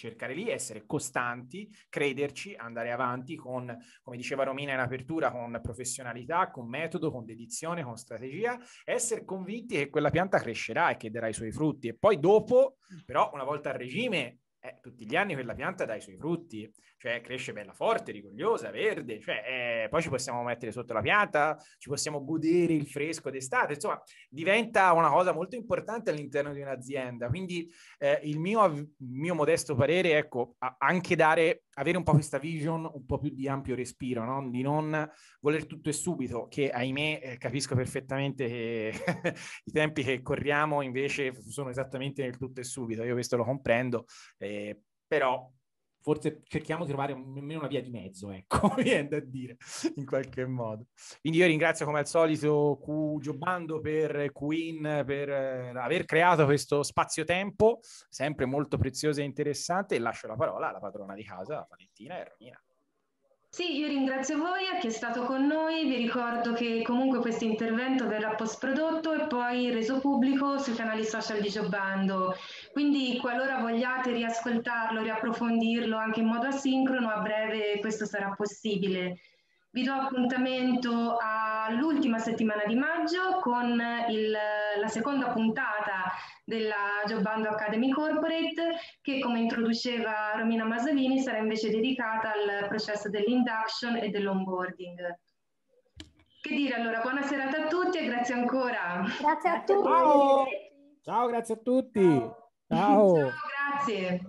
cercare lì, essere costanti, crederci, andare avanti con, come diceva Romina in apertura, con professionalità, con metodo, con dedizione, con strategia, essere convinti che quella pianta crescerà e che darà i suoi frutti. E poi dopo, però, una volta al regime, eh, tutti gli anni quella pianta dà i suoi frutti, cioè cresce bella forte, rigogliosa, verde, cioè eh, poi ci possiamo mettere sotto la pianta, ci possiamo godere il fresco d'estate, insomma, diventa una cosa molto importante all'interno di un'azienda. Quindi eh, il mio, mio modesto parere, ecco, anche dare, avere un po' questa vision un po' più di ampio respiro, no? Di non voler tutto e subito, che ahimè eh, capisco perfettamente che i tempi che corriamo invece sono esattamente nel tutto e subito, io questo lo comprendo, eh, però forse cerchiamo di trovare almeno una via di mezzo, ecco, viene da dire, in qualche modo. Quindi io ringrazio come al solito Q, Jobbando per Qu.in, per aver creato questo spazio-tempo, sempre molto prezioso e interessante, e lascio la parola alla padrona di casa, Valentina e Romina. Sì, io ringrazio voi, a chi è stato con noi, vi ricordo che comunque questo intervento verrà post-prodotto e poi reso pubblico sui canali social di Jobbando, quindi qualora vogliate riascoltarlo, riapprofondirlo anche in modo asincrono, a breve questo sarà possibile. Vi do appuntamento all'ultima settimana di maggio con il, la seconda puntata della Jobbando Academy Corporate, che come introduceva Romina Masolini sarà invece dedicata al processo dell'induction e dell'onboarding. Che dire, allora, buona serata a tutti e grazie ancora. Grazie a tutti. Ciao, Ciao grazie a tutti. Ciao, Ciao grazie.